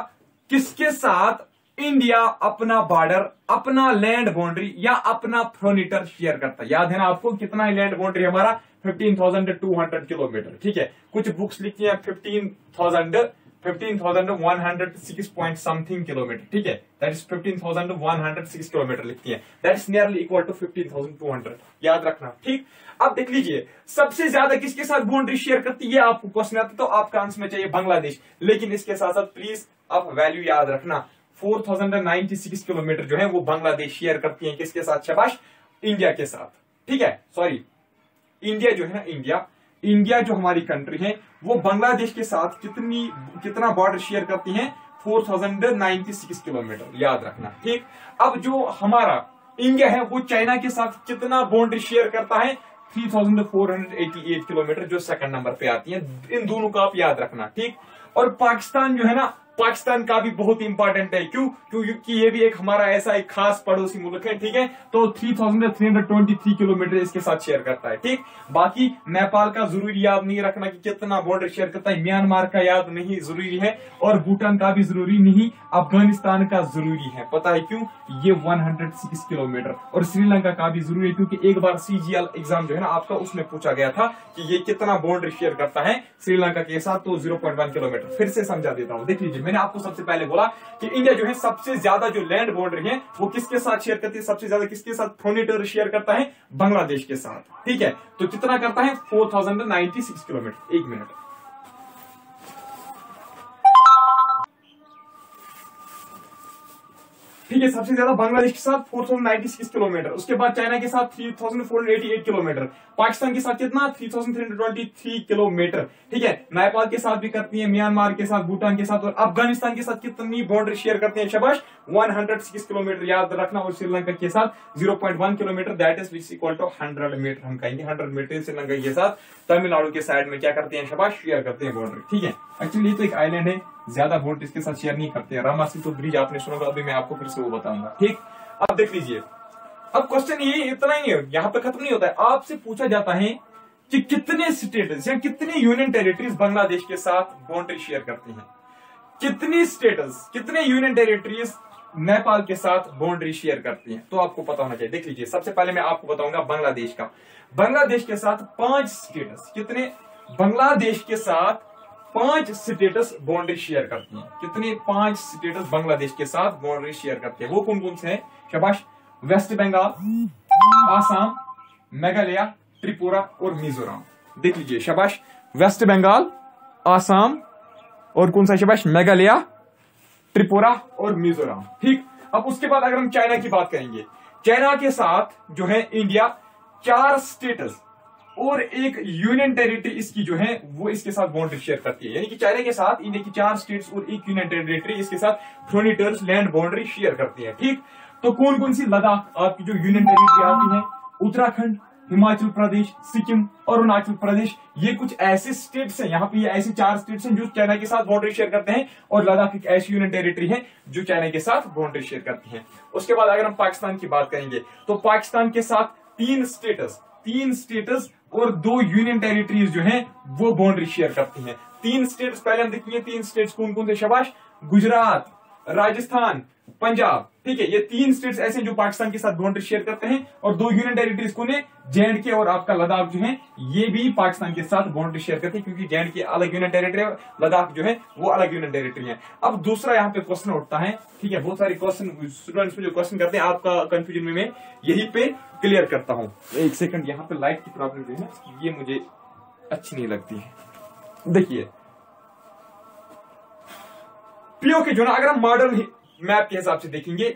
किसके साथ इंडिया अपना बॉर्डर, अपना लैंड बाउंड्री या अपना फ्रोनिटर शेयर करता है। याद है ना आपको कितना है लैंड बाउंड्री हमारा, fifteen thousand two hundred kilometre. ठीक है, कुछ बुक्स लिखती हैं fifteen thousand one hundred six point something kilometre. ठीक है, that is fifteen thousand one hundred six kilometre लिखती है, that is nearly equal to fifteen thousand two hundred. याद रखना। ठीक, अब देख लीजिए सबसे ज्यादा किसके साथ बाउंड्री शेयर करती है, आपको क्वेश्चन आता तो आपका आंसर में चाहिए बांग्लादेश, लेकिन इसके साथ साथ प्लीज आप वैल्यू याद रखना, four thousand ninety six kilometre जो है वो बांग्लादेश शेयर करती है किसके साथ, शाबाश, इंडिया के साथ। ठीक है, सॉरी, इंडिया जो है ना, इंडिया इंडिया जो हमारी कंट्री है वो बांग्लादेश के साथ कितनी कितना बॉर्डर शेयर करती है, four thousand ninety six kilometre. याद रखना। ठीक, अब जो हमारा इंडिया है वो चाइना के साथ कितना बाउंड्री शेयर करता है, three thousand four hundred eighty eight kilometre, जो सेकंड नंबर पे आती है। इन दोनों का आप याद रखना। ठीक, और पाकिस्तान जो है ना, पाकिस्तान का भी बहुत इंपॉर्टेंट है, क्यों क्योंकि ये भी एक हमारा ऐसा एक खास पड़ोसी मुल्क है। ठीक है, तो three thousand three hundred twenty three kilometre इसके साथ शेयर करता है। ठीक, बाकी नेपाल का जरूरी याद नहीं रखना कि कितना बॉर्डर शेयर करता है, म्यांमार का याद नहीं जरूरी है, और भूटान का भी जरूरी नहीं, अफगानिस्तान का जरूरी है, पता है क्यों, ये वन हंड्रेड सिक्स किलोमीटर, और श्रीलंका का भी जरूरी है क्योंकि एक बार सीजीएल एग्जाम जो है ना आपका, उसमें पूछा गया था कि ये कितना बॉर्डर शेयर करता है श्रीलंका के साथ, तो जीरो पॉइंट वन किलोमीटर। फिर से समझा देता हूँ, देख लीजिए, मैंने आपको सबसे पहले बोला कि इंडिया जो है सबसे ज्यादा जो लैंड बाउंड्री है वो किसके साथ शेयर करती है, सबसे ज्यादा किसके साथ फ्रंटियर शेयर करता है, बांग्लादेश के साथ। ठीक है, तो कितना करता है, four thousand ninety six kilometre. एक मिनट, ठीक है, सबसे ज्यादा बांग्लादेश के साथ four thousand ninety six kilometre, उसके बाद चाइना के साथ three thousand four hundred eighty eight kilometre, पाकिस्तान के साथ कितना, three thousand three hundred twenty three kilometre. ठीक है, नेपाल के साथ भी करती है, म्यांमार के साथ, भूटान के साथ और अफगानिस्तान के साथ कितनी बॉर्डर शेयर करते हैं, शाबाश, वन हंड्रेड सिक्स किलोमीटर। याद रखना, और श्रीलंका के साथ zero point one kilometre, that is which equal to hundred metre. हम कहेंगे हंड्रेड मीटर श्रीलंका के साथ, तमिलनाडु के साइड में क्या करते हैं, शाबाश, शेयर करते हैं बॉर्डर। ठीक है, एक्चुअली तो एक आइलैंड है, ज्यादा बोट इसके साथ शेयर नहीं करते हैं। रामास ब्रिज आपने सुना, अभी मैं आपको फिर से वो बताऊंगा। ठीक, अब देख लीजिए, अब क्वेश्चन ये इतना ही है, यहाँ पे खत्म नहीं होता है। आपसे पूछा जाता है कि कितने स्टेट्स या कितने यूनियन टेरिटरीज बांग्लादेश के साथ बाउंड्री शेयर करती हैं, कितने स्टेट्स, कितने यूनियन टेरिटरीज नेपाल के साथ बाउंड्री शेयर करती हैं, तो आपको पता होना चाहिए। देख लीजिए, सबसे पहले मैं आपको बताऊंगा बांग्लादेश का, बांग्लादेश के साथ पांच स्टेट्स, कितने बांग्लादेश के साथ पांच स्टेटस बाउंड्री शेयर करती हैं, कितने पांच स्टेटस बांग्लादेश के साथ बाउंड्री शेयर करती है, वो कौन कौन से हैं, शाबाश, वेस्ट बंगाल, आसाम, मेघालय, त्रिपुरा और मिजोरम। देख लीजिए, शाबाश, वेस्ट बंगाल, आसाम और कौन सा, शाबाश, मेघालय, त्रिपुरा और मिजोरम। ठीक, अब उसके बाद अगर हम चाइना की बात करेंगे, चाइना के साथ जो है इंडिया चार स्टेटस और एक यूनियन टेरिटरी इसकी जो है वो इसके साथ बाउंड्री शेयर करती है, यानी कि चाइना के साथ इंडिया की चार स्टेट्स और एक यूनियन टेरिटरी इसके साथ फ्रंटियर्स लैंड बाउंड्री शेयर करती है। ठीक, तो कौन कौन सी, लद्दाख आपकी जो यूनियन टेरिटरी आती है, उत्तराखंड, हिमाचल प्रदेश, सिक्किम, अरुणाचल प्रदेश, ये कुछ ऐसे स्टेट्स हैं, यहाँ पे ये ऐसे चार स्टेट्स हैं जो चाइना के साथ बाउंड्री शेयर करते हैं, और लद्दाख एक ऐसी यूनियन टेरिटरी है जो चाइना के साथ बाउंड्री शेयर करती है। उसके बाद अगर हम पाकिस्तान की बात करेंगे तो पाकिस्तान के साथ तीन स्टेटस तीन स्टेटस और दो यूनियन टेरिटरीज जो हैं वो बाउंड्री शेयर करती हैं। तीन स्टेट्स पहले हम देखेंगे, तीन स्टेट्स कौन कौन से शबाश, गुजरात, राजस्थान, पंजाब, ठीक है, ये तीन स्टेट्स ऐसे हैं जो पाकिस्तान के साथ बाउंड्री शेयर करते हैं, और दो यूनियन टेरिटरीज कौन है, जे एंड के और आपका लद्दाख जो है ये भी पाकिस्तान के साथ बाउंड्री शेयर करते हैं, क्योंकि जे एंड के अलग यूनियन टेरिटरी है, लद्दाख जो है वो अलग यूनियन टेरिटरी है। अब दूसरा यहाँ पे क्वेश्चन उठता है, ठीक है, बहुत सारे क्वेश्चन स्टूडेंट्स में जो क्वेश्चन करते हैं, आपका कंफ्यूजन में मैं यही पे क्लियर करता हूँ। एक सेकंड, यहाँ पे लाइट की प्रॉब्लम जो है ये मुझे अच्छी नहीं लगती है। देखिए पीओके जो ना, अगर हम मॉडल मैप के हिसाब से देखेंगे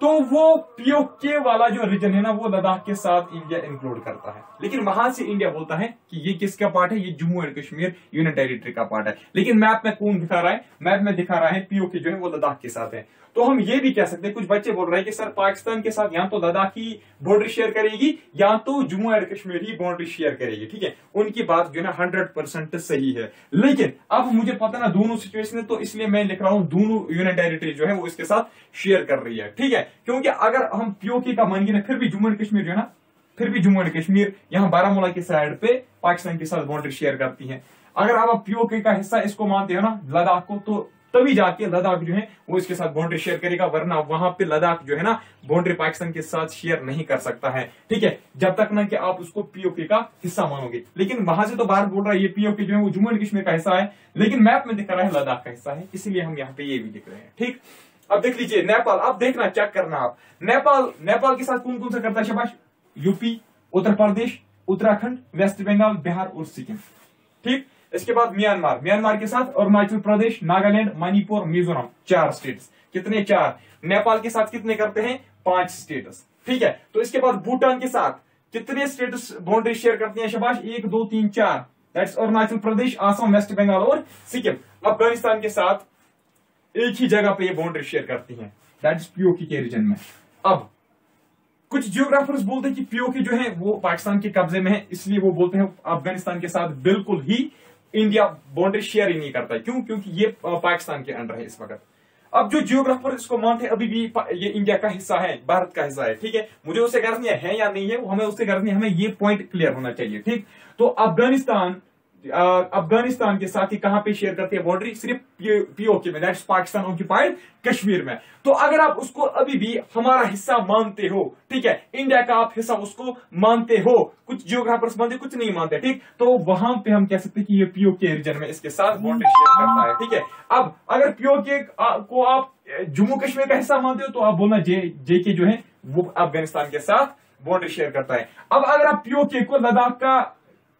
तो वो पीओके वाला जो रीजन है ना वो लद्दाख के साथ इंडिया इंक्लूड करता है, लेकिन वहां से इंडिया बोलता है कि ये किसका पार्ट है, ये Jammu and Kashmir union territory का पार्ट है, लेकिन मैप में कौन दिखा रहा है, मैप में दिखा रहा है पीओके जो है वो लद्दाख के साथ है। तो हम ये भी कह सकते हैं, कुछ बच्चे बोल रहे हैं कि सर पाकिस्तान के साथ या तो लद्दाख की बॉर्डर शेयर करेगी या तो जम्मू एंड कश्मीर ही बॉर्डर शेयर करेगी, ठीक है, उनकी बात जो है ना हंड्रेड परसेंट सही है, लेकिन अब मुझे पता ना दोनों सिचुएशन है, तो इसलिए मैं लिख रहा हूं दोनों यूनियन टेरिटरी जो है वो इसके साथ शेयर कर रही है, ठीक है, क्योंकि अगर हम पीओके का मानेंगे ना फिर भी जम्मू एंड कश्मीर जो है ना फिर भी जम्मू एंड कश्मीर यहाँ बारामूला के साइड पे पाकिस्तान के साथ बॉर्डर शेयर करती है। अगर आप पीओके का हिस्सा इसको मानते हो ना लद्दाख को, तो तभी जाके लद्दाख जो है वो इसके साथ बाउंड्री शेयर करेगा, वरना वहां पे लद्दाख जो है ना बाउंड्री पाकिस्तान के साथ शेयर नहीं कर सकता है, ठीक है, जब तक ना कि आप उसको पीओके का हिस्सा मानोगे। लेकिन वहां से तो बाहर बोल रहा है ये पीओके जो है वो जम्मू एंड कश्मीर का हिस्सा है, लेकिन मैप में दिखा रहा है लद्दाख का हिस्सा है, इसलिए हम यहाँ पे ये भी दिख रहे हैं, ठीक। अब देख लीजिए नेपाल, अब देखना चेक करना आप, नेपाल नेपाल के साथ कौन कौन सा करता है शबाश, यूपी, उत्तर प्रदेश, उत्तराखंड, वेस्ट बंगाल, बिहार और सिक्किम, ठीक। इसके बाद म्यांमार, म्यांमार के साथ अरुणाचल प्रदेश, नागालैंड, मणिपुर, मिजोरम, चार स्टेट्स, कितने चार। नेपाल के साथ कितने करते हैं, पांच स्टेट्स, ठीक है। तो इसके बाद भूटान के साथ कितने स्टेट्स बाउंड्री शेयर करती हैं शबाश, एक दो तीन चार, दैट्स अरुणाचल प्रदेश, आसाम, वेस्ट बंगाल और सिक्किम। अफगानिस्तान के साथ एक ही जगह पर बाउंड्री शेयर करती है, दैट्स पीओके के रीजन में। अब कुछ जियोग्राफर्स बोलते हैं कि पीओके जो है वो पाकिस्तान के कब्जे में है, इसलिए वो बोलते हैं अफगानिस्तान के साथ बिल्कुल ही इंडिया बाउंड्री शेयर ही नहीं करता है, क्यों, क्योंकि ये पाकिस्तान के अंडर है इस वक्त। अब जो जियोग्राफर इसको मानते हैं अभी भी ये इंडिया का हिस्सा है, भारत का हिस्सा है, ठीक है, मुझे उससे गर्ज नहीं है या नहीं है, वो हमें उससे गर्ज नहीं, हमें ये पॉइंट क्लियर होना चाहिए, ठीक। तो अफगानिस्तान अफगानिस्तान के साथ ही कहां पे शेयर करते हैं बॉर्डरी, सिर्फ पीओके में, दैट्स पाकिस्तान ऑक्यूपाइड कश्मीर में। तो अगर आप उसको अभी भी हमारा हिस्सा मानते हो, ठीक है, इंडिया का आप हिस्सा उसको मानते हो, कुछ जियोग्राफर्स मानते कुछ नहीं मानते, ठीक, तो वहां पे हम कह सकते हैं कि ये पीओके रीजन में इसके साथ बॉर्डरी शेयर करता है, ठीक है। अब अगर पीओके को आप जम्मू कश्मीर का हिस्सा मानते हो तो आप बोलना जे जेके जो है वो अफगानिस्तान के साथ बॉर्डरी शेयर करता है। अब अगर आप पीओके को लद्दाख का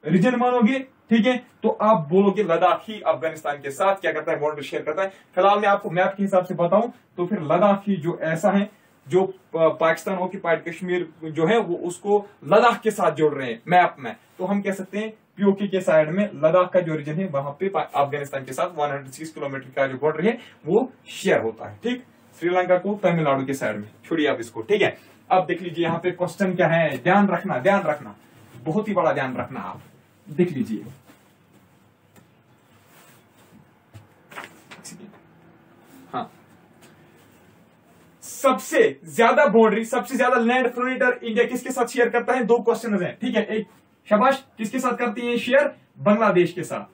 रीजन मानोगे, ठीक है, तो आप बोलोगे लद्दाख ही अफगानिस्तान के साथ क्या करता है, बॉर्डर शेयर करता है। फिलहाल मैं आपको मैप के हिसाब से बताऊं तो फिर लद्दाख ही जो ऐसा है जो पाकिस्तान ऑक्यूपाइड कश्मीर जो है वो उसको लद्दाख के साथ जोड़ रहे हैं मैप में, तो हम कह सकते हैं पीओके के साइड में लद्दाख का जो रीजन है वहां पे अफगानिस्तान के साथ एक सौ छह किलोमीटर का जो बॉर्डर है वो शेयर होता है, ठीक। श्रीलंका को तमिलनाडु के साइड में, छोड़िए आप इसको, ठीक है। अब देख लीजिए यहाँ पे क्वेश्चन क्या है, ध्यान रखना ध्यान रखना बहुत ही बड़ा ध्यान रखना आप देख लीजिए। हाँ, सबसे ज्यादा बाउंड्री सबसे ज्यादा लैंड फ्रंटियर इंडिया किसके साथ शेयर करता है, दो क्वेश्चन हैं, ठीक है, एक शाबाश किसके साथ करती है शेयर, बांग्लादेश के साथ।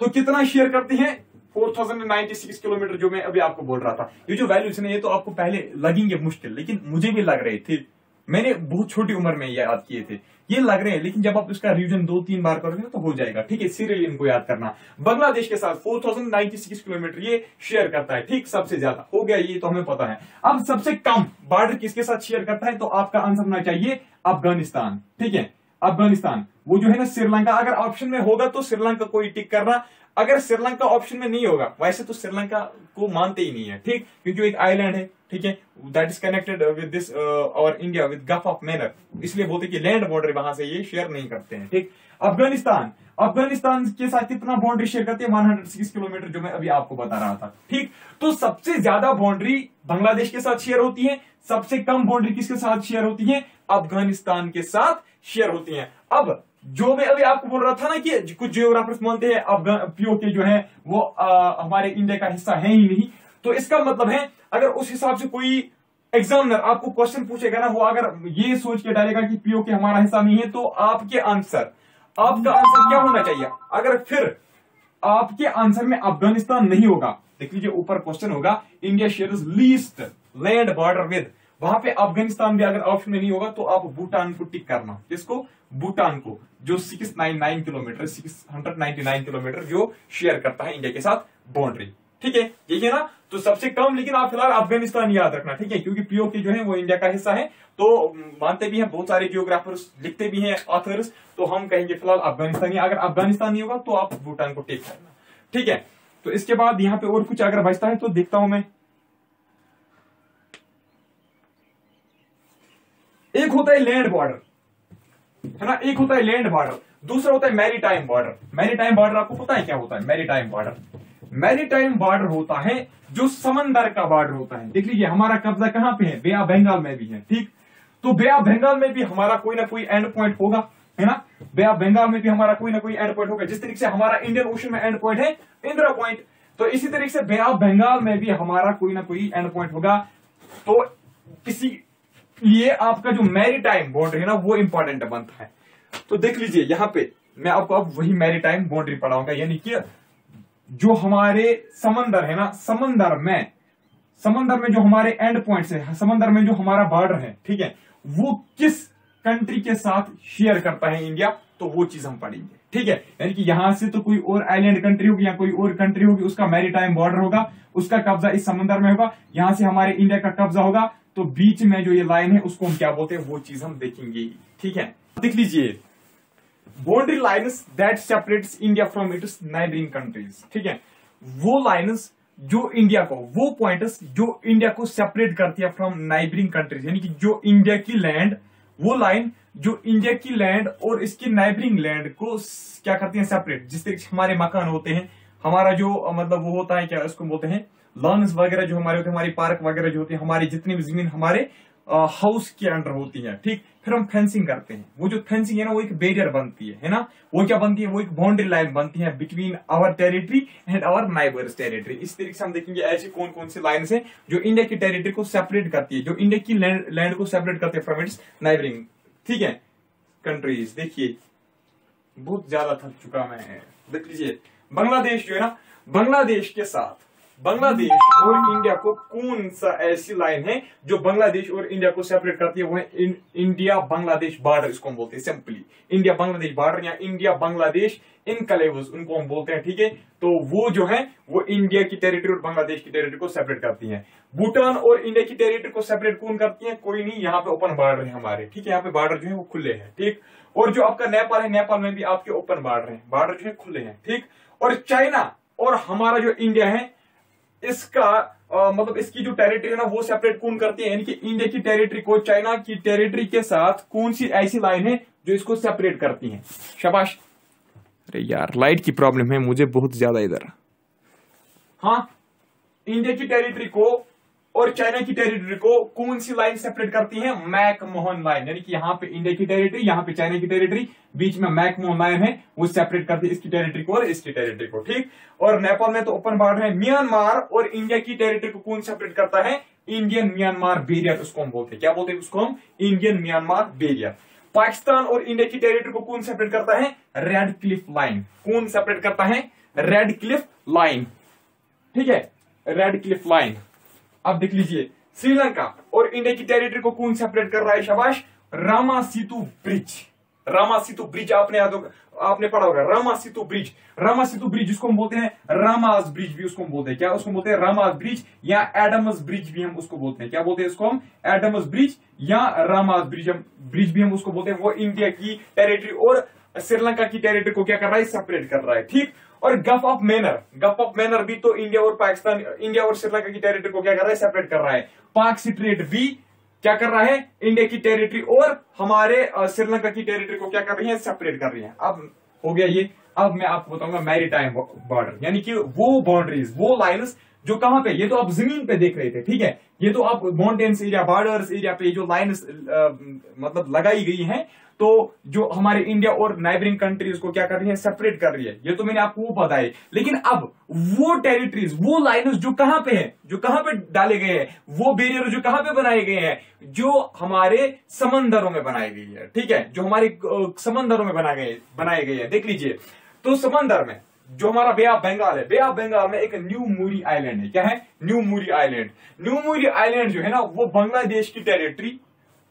तो कितना शेयर करती है, चार हज़ार छियानवे किलोमीटर जो मैं अभी आपको बोल रहा था। ये जो वैल्यूज है ये तो आपको पहले लगेंगे मुश्किल, लेकिन मुझे भी लग रहे थे, मैंने बहुत छोटी उम्र में याद किए थे, ये लग रहे हैं, लेकिन जब आप इसका रिवीजन दो तीन बार करोगे तो हो जाएगा, ठीक है, सीरियली इनको याद करना। बांग्लादेश के साथ चार हज़ार छियानवे किलोमीटर ये शेयर करता है, ठीक, सबसे ज्यादा हो गया, ये तो हमें पता है। अब सबसे कम बॉर्डर किसके साथ शेयर करता है, तो आपका आंसर होना चाहिए अफगानिस्तान, ठीक है, अफगानिस्तान। वो जो है ना श्रीलंका, अगर ऑप्शन में होगा तो श्रीलंका को ही टिक करना, अगर श्रीलंका ऑप्शन में नहीं होगा, वैसे तो श्रीलंका को मानते ही नहीं है, ठीक, क्योंकि एक आइलैंड है, ठीक है, that is connected with this और India with gulf of Mannar, इसलिए बोलते कि लैंड बॉर्डर वहां से ये शेयर नहीं करते हैं, ठीक। अफगानिस्तान, अफगानिस्तान के साथ कितना बाउंड्री शेयर करते हैं, एक सौ छह किलोमीटर, जो मैं अभी आपको बता रहा था, ठीक। तो सबसे ज्यादा बाउंड्री बांग्लादेश के साथ शेयर होती है, सबसे कम बाउंड्री किसके साथ शेयर होती है, अफगानिस्तान के साथ शेयर होती है। अब जो मैं अभी आपको बोल रहा था ना कि कुछ जियोग्राफर्स मानते हैं पीओ के जो है वो आ, हमारे इंडिया का हिस्सा है ही नहीं, तो इसका मतलब है अगर उस हिसाब से कोई एग्जामिनर आपको क्वेश्चन पूछेगा ना, वो अगर ये सोच के डालेगा कि पीओ के हमारा हिस्सा नहीं है, तो आपके आंसर, आपका आंसर क्या होना चाहिए? अगर फिर आपके आंसर में अफगानिस्तान नहीं होगा, देख लीजिए ऊपर क्वेश्चन होगा India shares least land border with, वहां पे अफगानिस्तान भी अगर ऑप्शन में नहीं होगा तो आप भूटान को टिक करना। किसको? भूटान को, जो छह सौ निन्यानवे किलोमीटर छह सौ निन्यानवे किलोमीटर जो शेयर करता है इंडिया के साथ बाउंड्री, ठीक है, यही है ना। तो सबसे कम, लेकिन आप फिलहाल अफगानिस्तान याद रखना, ठीक है, क्योंकि पीओके जो है वो इंडिया का हिस्सा है, तो मानते भी हैं बहुत सारे जियोग्राफर्स, लिखते भी हैं ऑथर्स, तो हम कहेंगे फिलहाल अफगानिस्तान, अगर अफगानिस्तान नहीं होगा तो आप भूटान को टिक करना, ठीक है। तो इसके बाद यहाँ पे और कुछ अगर बचता है तो देखता हूं मैं। एक होता है लैंड बॉर्डर, है ना, एक होता है लैंड बॉर्डर, दूसरा होता है मैरीटाइम बॉर्डर। मैरीटाइम बॉर्डर आपको पता है क्या होता है? मैरीटाइम बॉर्डर, मैरीटाइम बॉर्डर होता है जो समंदर का बॉर्डर होता है। देख लीजिए हमारा कब्जा कहां पे है, बे ऑफ बंगाल में भी है, ठीक। तो बे ऑफ बंगाल में भी हमारा कोई ना कोई एंड पॉइंट होगा, है ना, बे ऑफ बंगाल में भी हमारा कोई ना कोई एंड पॉइंट होगा। जिस तरीके से हमारा इंडियन ओशन में एंड पॉइंट है इंदिरा पॉइंट, तो इसी तरीके से बे ऑफ बंगाल में भी हमारा कोई ना कोई एंड पॉइंट होगा। तो किसी ये आपका जो मैरीटाइम बाउंड्री है ना वो इंपॉर्टेंट बनता है। तो देख लीजिए यहाँ पे मैं आपको अब वही मैरीटाइम बाउंड्री पढ़ाऊंगा, यानी कि जो हमारे समंदर है ना, समंदर में, समंदर में जो हमारे एंड पॉइंट्स है, समंदर में जो हमारा बॉर्डर है, ठीक है, वो किस कंट्री के साथ शेयर करता है इंडिया, तो वो चीज हम पढ़ेंगे, ठीक है। यानी कि यहां से तो कोई और आइलैंड कंट्री होगी या कोई और कंट्री होगी, उसका मैरीटाइम बॉर्डर होगा, उसका कब्जा इस समंदर में होगा, यहां से हमारे इंडिया का कब्जा होगा, तो बीच में जो ये लाइन है उसको हम क्या बोलते हैं, वो चीज हम देखेंगे, ठीक है। देख लीजिए boundary lines that separates India from its neighbouring countries, ठीक है, वो लाइन्स जो इंडिया को, वो पॉइंट्स जो इंडिया को सेपरेट करती है फ्रॉम नेबरिंग कंट्रीज, यानी कि जो इंडिया की लैंड, वो लाइन जो इंडिया की लैंड और इसकी नेबरिंग लैंड को क्या करती है, सेपरेट। जिस तरीके से हमारे मकान होते हैं, हमारा जो मतलब वो होता है क्या उसको बोलते हैं, लॉन्स वगैरह जो हमारे होते हैं, हमारी पार्क वगैरह जो होती है, हमारी जितनी भी जमीन हमारे हाउस के अंडर होती है, ठीक, फिर हम फेंसिंग करते हैं, वो जो फेंसिंग है ना वो एक बैरियर बनती है, है ना, वो क्या बनती है, वो एक बाउंड्री लाइन बनती है between our territory and our neighbours territory. इस तरीके से हम देखेंगे ऐसी कौन कौन सी लाइन है जो इंडिया की टेरिटरी को सेपरेट करती है, जो इंडिया की लैंड को सेपरेट करती है फ्रॉम इट्स नाइबरिंग, ठीक है, कंट्रीज। देखिए बहुत ज्यादा थक चुका मैं। देख लीजिए बांग्लादेश जो है ना, बांग्लादेश के साथ, बांग्लादेश और इंडिया को कौन सा ऐसी लाइन है जो बांग्लादेश और इंडिया को सेपरेट करती है, वो है इन, इंडिया बांग्लादेश बॉर्डर, इसको हम बोलते हैं सिंपली इंडिया बांग्लादेश बॉर्डर या इंडिया बांग्लादेश इनक्लेव्स, उनको हम बोलते हैं, ठीक है। तो वो जो है वो इंडिया की टेरिटरी और बांग्लादेश की टेरिटरी को सेपरेट करती है। भूटान और इंडिया की टेरिटरी को सेपरेट कौन करती है? कोई नहीं, यहाँ पे ओपन बॉर्डर है हमारे, ठीक है, यहाँ पे बॉर्डर जो है वो खुले हैं, ठीक। और जो आपका नेपाल है, नेपाल में भी आपके ओपन बॉर्डर है, बॉर्डर जो है खुले हैं, ठीक। और चाइना और हमारा जो इंडिया है, इसका आ, मतलब इसकी जो टेरिटरी है ना वो सेपरेट कौन करती है, यानी कि इंडिया की टेरिटरी को चाइना की टेरिटरी के साथ कौन सी ऐसी लाइन है जो इसको सेपरेट करती है। शाबाश। अरे यार लाइट की प्रॉब्लम है मुझे बहुत ज्यादा इधर। हाँ, इंडिया की टेरिटरी को और चाइना की टेरिटरी को कौन सी लाइन सेपरेट करती है? मैकमोहन लाइन, यानी कि यहाँ पे इंडिया की टेरिटरी, यहाँ पे चाइना की टेरिटरी, बीच में मैकमोहन लाइन है, वो सेपरेट करती है इसकी टेरिटरी को और इसकी टेरिटरी को, ठीक। और नेपाल में तो ओपन बॉर्डर है। म्यांमार और इंडिया की टेरिटरी को कौन सेपरेट करता है? इंडियन म्यांमार बैरियर, उसको हम बोलते हैं, क्या बोलते हैं उसको हम? Indian म्यांमार barrier. पाकिस्तान और इंडिया की टेरिटरी को कौन सेपरेट करता है? Radcliffe line. कौन सेपरेट करता है? रेड क्लिफ लाइन, ठीक है, रेड क्लिफ लाइन। अब देख लीजिए श्रीलंका और इंडिया की टेरिटरी को कौन सेपरेट कर रहा है? शाबाश, रामा सेतु ब्रिज। रामा सेतु ब्रिज आपने याद होगा, आपने पढ़ा होगा, रामा सेतु ब्रिज। रामा सेतु ब्रिज जिसको हम बोलते हैं रामास ब्रिज भी उसको बोलते हैं, क्या उसको बोलते हैं? रामास ब्रिज या एडम्स ब्रिज भी हम उसको बोलते हैं, क्या बोलते हैं उसको हम? एडम्स ब्रिज या रामास ब्रिज ब्रिज भी हम उसको बोलते हैं। वो इंडिया की टेरिटरी और श्रीलंका की टेरिटरी को क्या कर रहा है? सेपरेट कर रहा है, ठीक। और Gulf of Mannar, Gulf of Mannar भी तो इंडिया और पाकिस्तान, इंडिया और श्रीलंका की टेरिटरी को क्या कर रहा है, सेपरेट कर रहा है। पाक सी ट्रेड भी क्या कर रहा है, इंडिया की टेरिटरी और हमारे श्रीलंका की टेरिटरी को क्या कर रही है, सेपरेट कर रही है। अब हो गया ये। अब मैं आपको बताऊंगा मैरीटाइम बॉर्डर, यानी कि वो बाउंड्रीज, वो लाइन्स जो कहां पे, ये तो आप जमीन पे देख रहे थे, ठीक है, ये तो आप माउंटेन्स एरिया, बॉर्डर्स एरिया पे जो लाइन्स मतलब लगाई गई हैं, तो जो हमारे इंडिया और नाइबरिंग कंट्रीज को क्या कर रही है, सेपरेट कर रही है, ये तो मैंने आपको वो बताया। लेकिन अब वो टेरिटरीज, वो लाइन्स जो कहां पे है, जो कहां पे डाले गए हैं, वो बैरियर जो कहां पे बनाए गए हैं, जो हमारे समंदरों में बनाई गई है, ठीक है, जो हमारे समंदरों में बनाए गए बनाए गए हैं। देख लीजिए, तो समंदर में जो हमारा बे ऑफ बंगाल है, बे ऑफ बंगाल में एक न्यू मूरी आइलैंड है। क्या है? New Moore Island. New Moore Island जो है ना, वो बांग्लादेश की टेरिटरी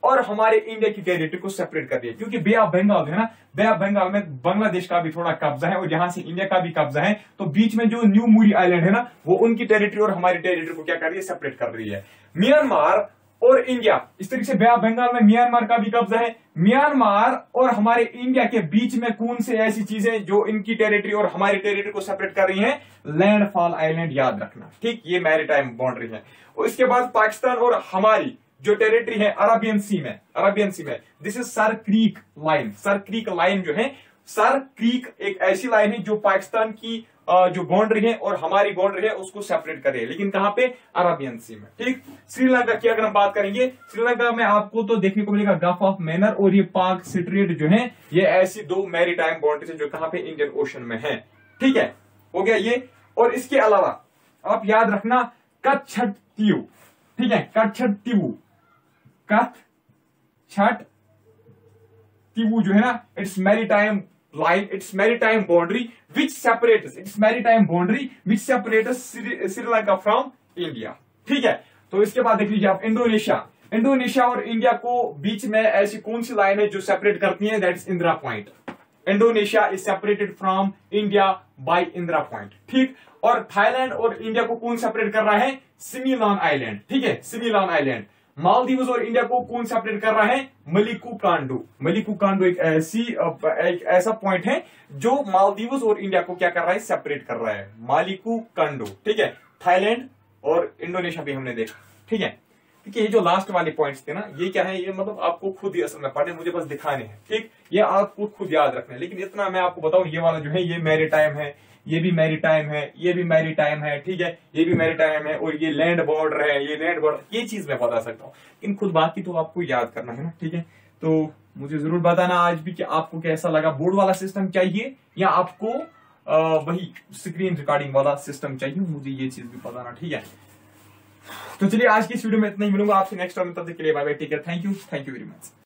और हमारे इंडिया की टेरिटरी को सेपरेट कर दिया, क्योंकि बे ऑफ बंगाल है ना, बे ऑफ बंगाल में बांग्लादेश का भी थोड़ा कब्जा है और यहाँ से इंडिया का भी कब्जा है, तो बीच में जो न्यू मूरी आइलैंड है ना, वो उनकी टेरिटरी और हमारी टेरिटरी को क्या कर रही है, सेपरेट कर रही है। म्यांमार और इंडिया, इस तरीके से बे ऑफ बंगाल में म्यांमार का भी कब्जा है। म्यांमार और हमारे इंडिया के बीच में कौन से ऐसी चीजें जो इनकी टेरिटरी और हमारी टेरिटरी को सेपरेट कर रही हैं, लैंडफॉल आइलैंड, याद रखना, ठीक, ये मैरीटाइम बाउंड्री है। और इसके बाद पाकिस्तान और हमारी जो टेरिटरी है अरबियन सी में, अरबियन सी में this is Sir Creek line. Sir Creek line जो है, सर क्रीक एक ऐसी लाइन है जो पाकिस्तान की जो बाउंड्री है और हमारी बाउंड्री है उसको सेपरेट करे, लेकिन कहां पे, अरबियन सी में, ठीक। श्रीलंका की अगर हम बात करेंगे, श्रीलंका में आपको तो देखने को मिलेगा गल्फ ऑफ मैनर और ये पाक स्ट्रीट जो है, ये ऐसी दो मैरीटाइम बाउंड्रीज है जो कहां पे, इंडियन ओशन में है, ठीक है, हो गया ये। और इसके अलावा आप याद रखना कच्छत तीव, ठीक है, कच्छत तीव, कच्छत तीव जो है ना, it's maritime line, its maritime boundary which separates, its maritime boundary which separates Sri, Sri Lanka from India, ठीक है। तो इसके बाद देख लीजिए आप इंडोनेशिया, इंडोनेशिया और इंडिया को बीच में ऐसी कौन सी लाइन है जो सेपरेट करती है, that's Indira point. इंडोनेशिया is separated from India by Indira point, ठीक। और थाईलैंड और इंडिया को कौन सेपरेट कर रहा है, सिमिलॉन आइलैंड, ठीक है, सिमिलॉन आइलैंड। मालदीव और इंडिया को कौन सेपरेट कर रहा है, मलिकू कांडू। मलिकू कांडू एक ऐसी एक ऐसा पॉइंट है जो मालदीव और इंडिया को क्या कर रहा है, सेपरेट कर रहा है, मालिकू कांडू, ठीक है। थाईलैंड और इंडोनेशिया भी हमने देखा, ठीक है। ठीक है, ये जो लास्ट वाले पॉइंट्स थे ना, ये क्या है, ये मतलब आपको खुद ही असल में पढ़े, मुझे बस दिखाने हैं, ठीक, ये आपको खुद याद रखना है। लेकिन इतना मैं आपको बताऊं, ये वाला जो है ये मैरीटाइम है, ये भी मैरीटाइम है, ये भी मैरीटाइम है, ठीक है, ये भी मैरीटाइम है, और ये लैंड बॉर्डर है, ये लैंड बॉर्डर, ये चीज मैं बता सकता हूँ, लेकिन खुद बाकी तो आपको याद करना है ना, ठीक है। तो मुझे जरूर बताना आज भी कि आपको कैसा लगा, बोर्ड वाला सिस्टम चाहिए या आपको आ, वही स्क्रीन रिकॉर्डिंग वाला सिस्टम चाहिए, मुझे ये चीज भी बताना, ठीक है। तो चलिए आज की इस वीडियो में इतना ही, मिलूंगा आपसे नेक्स्ट टाइम, तब तक के लिए bye bye, take care, thank you, thank you very much.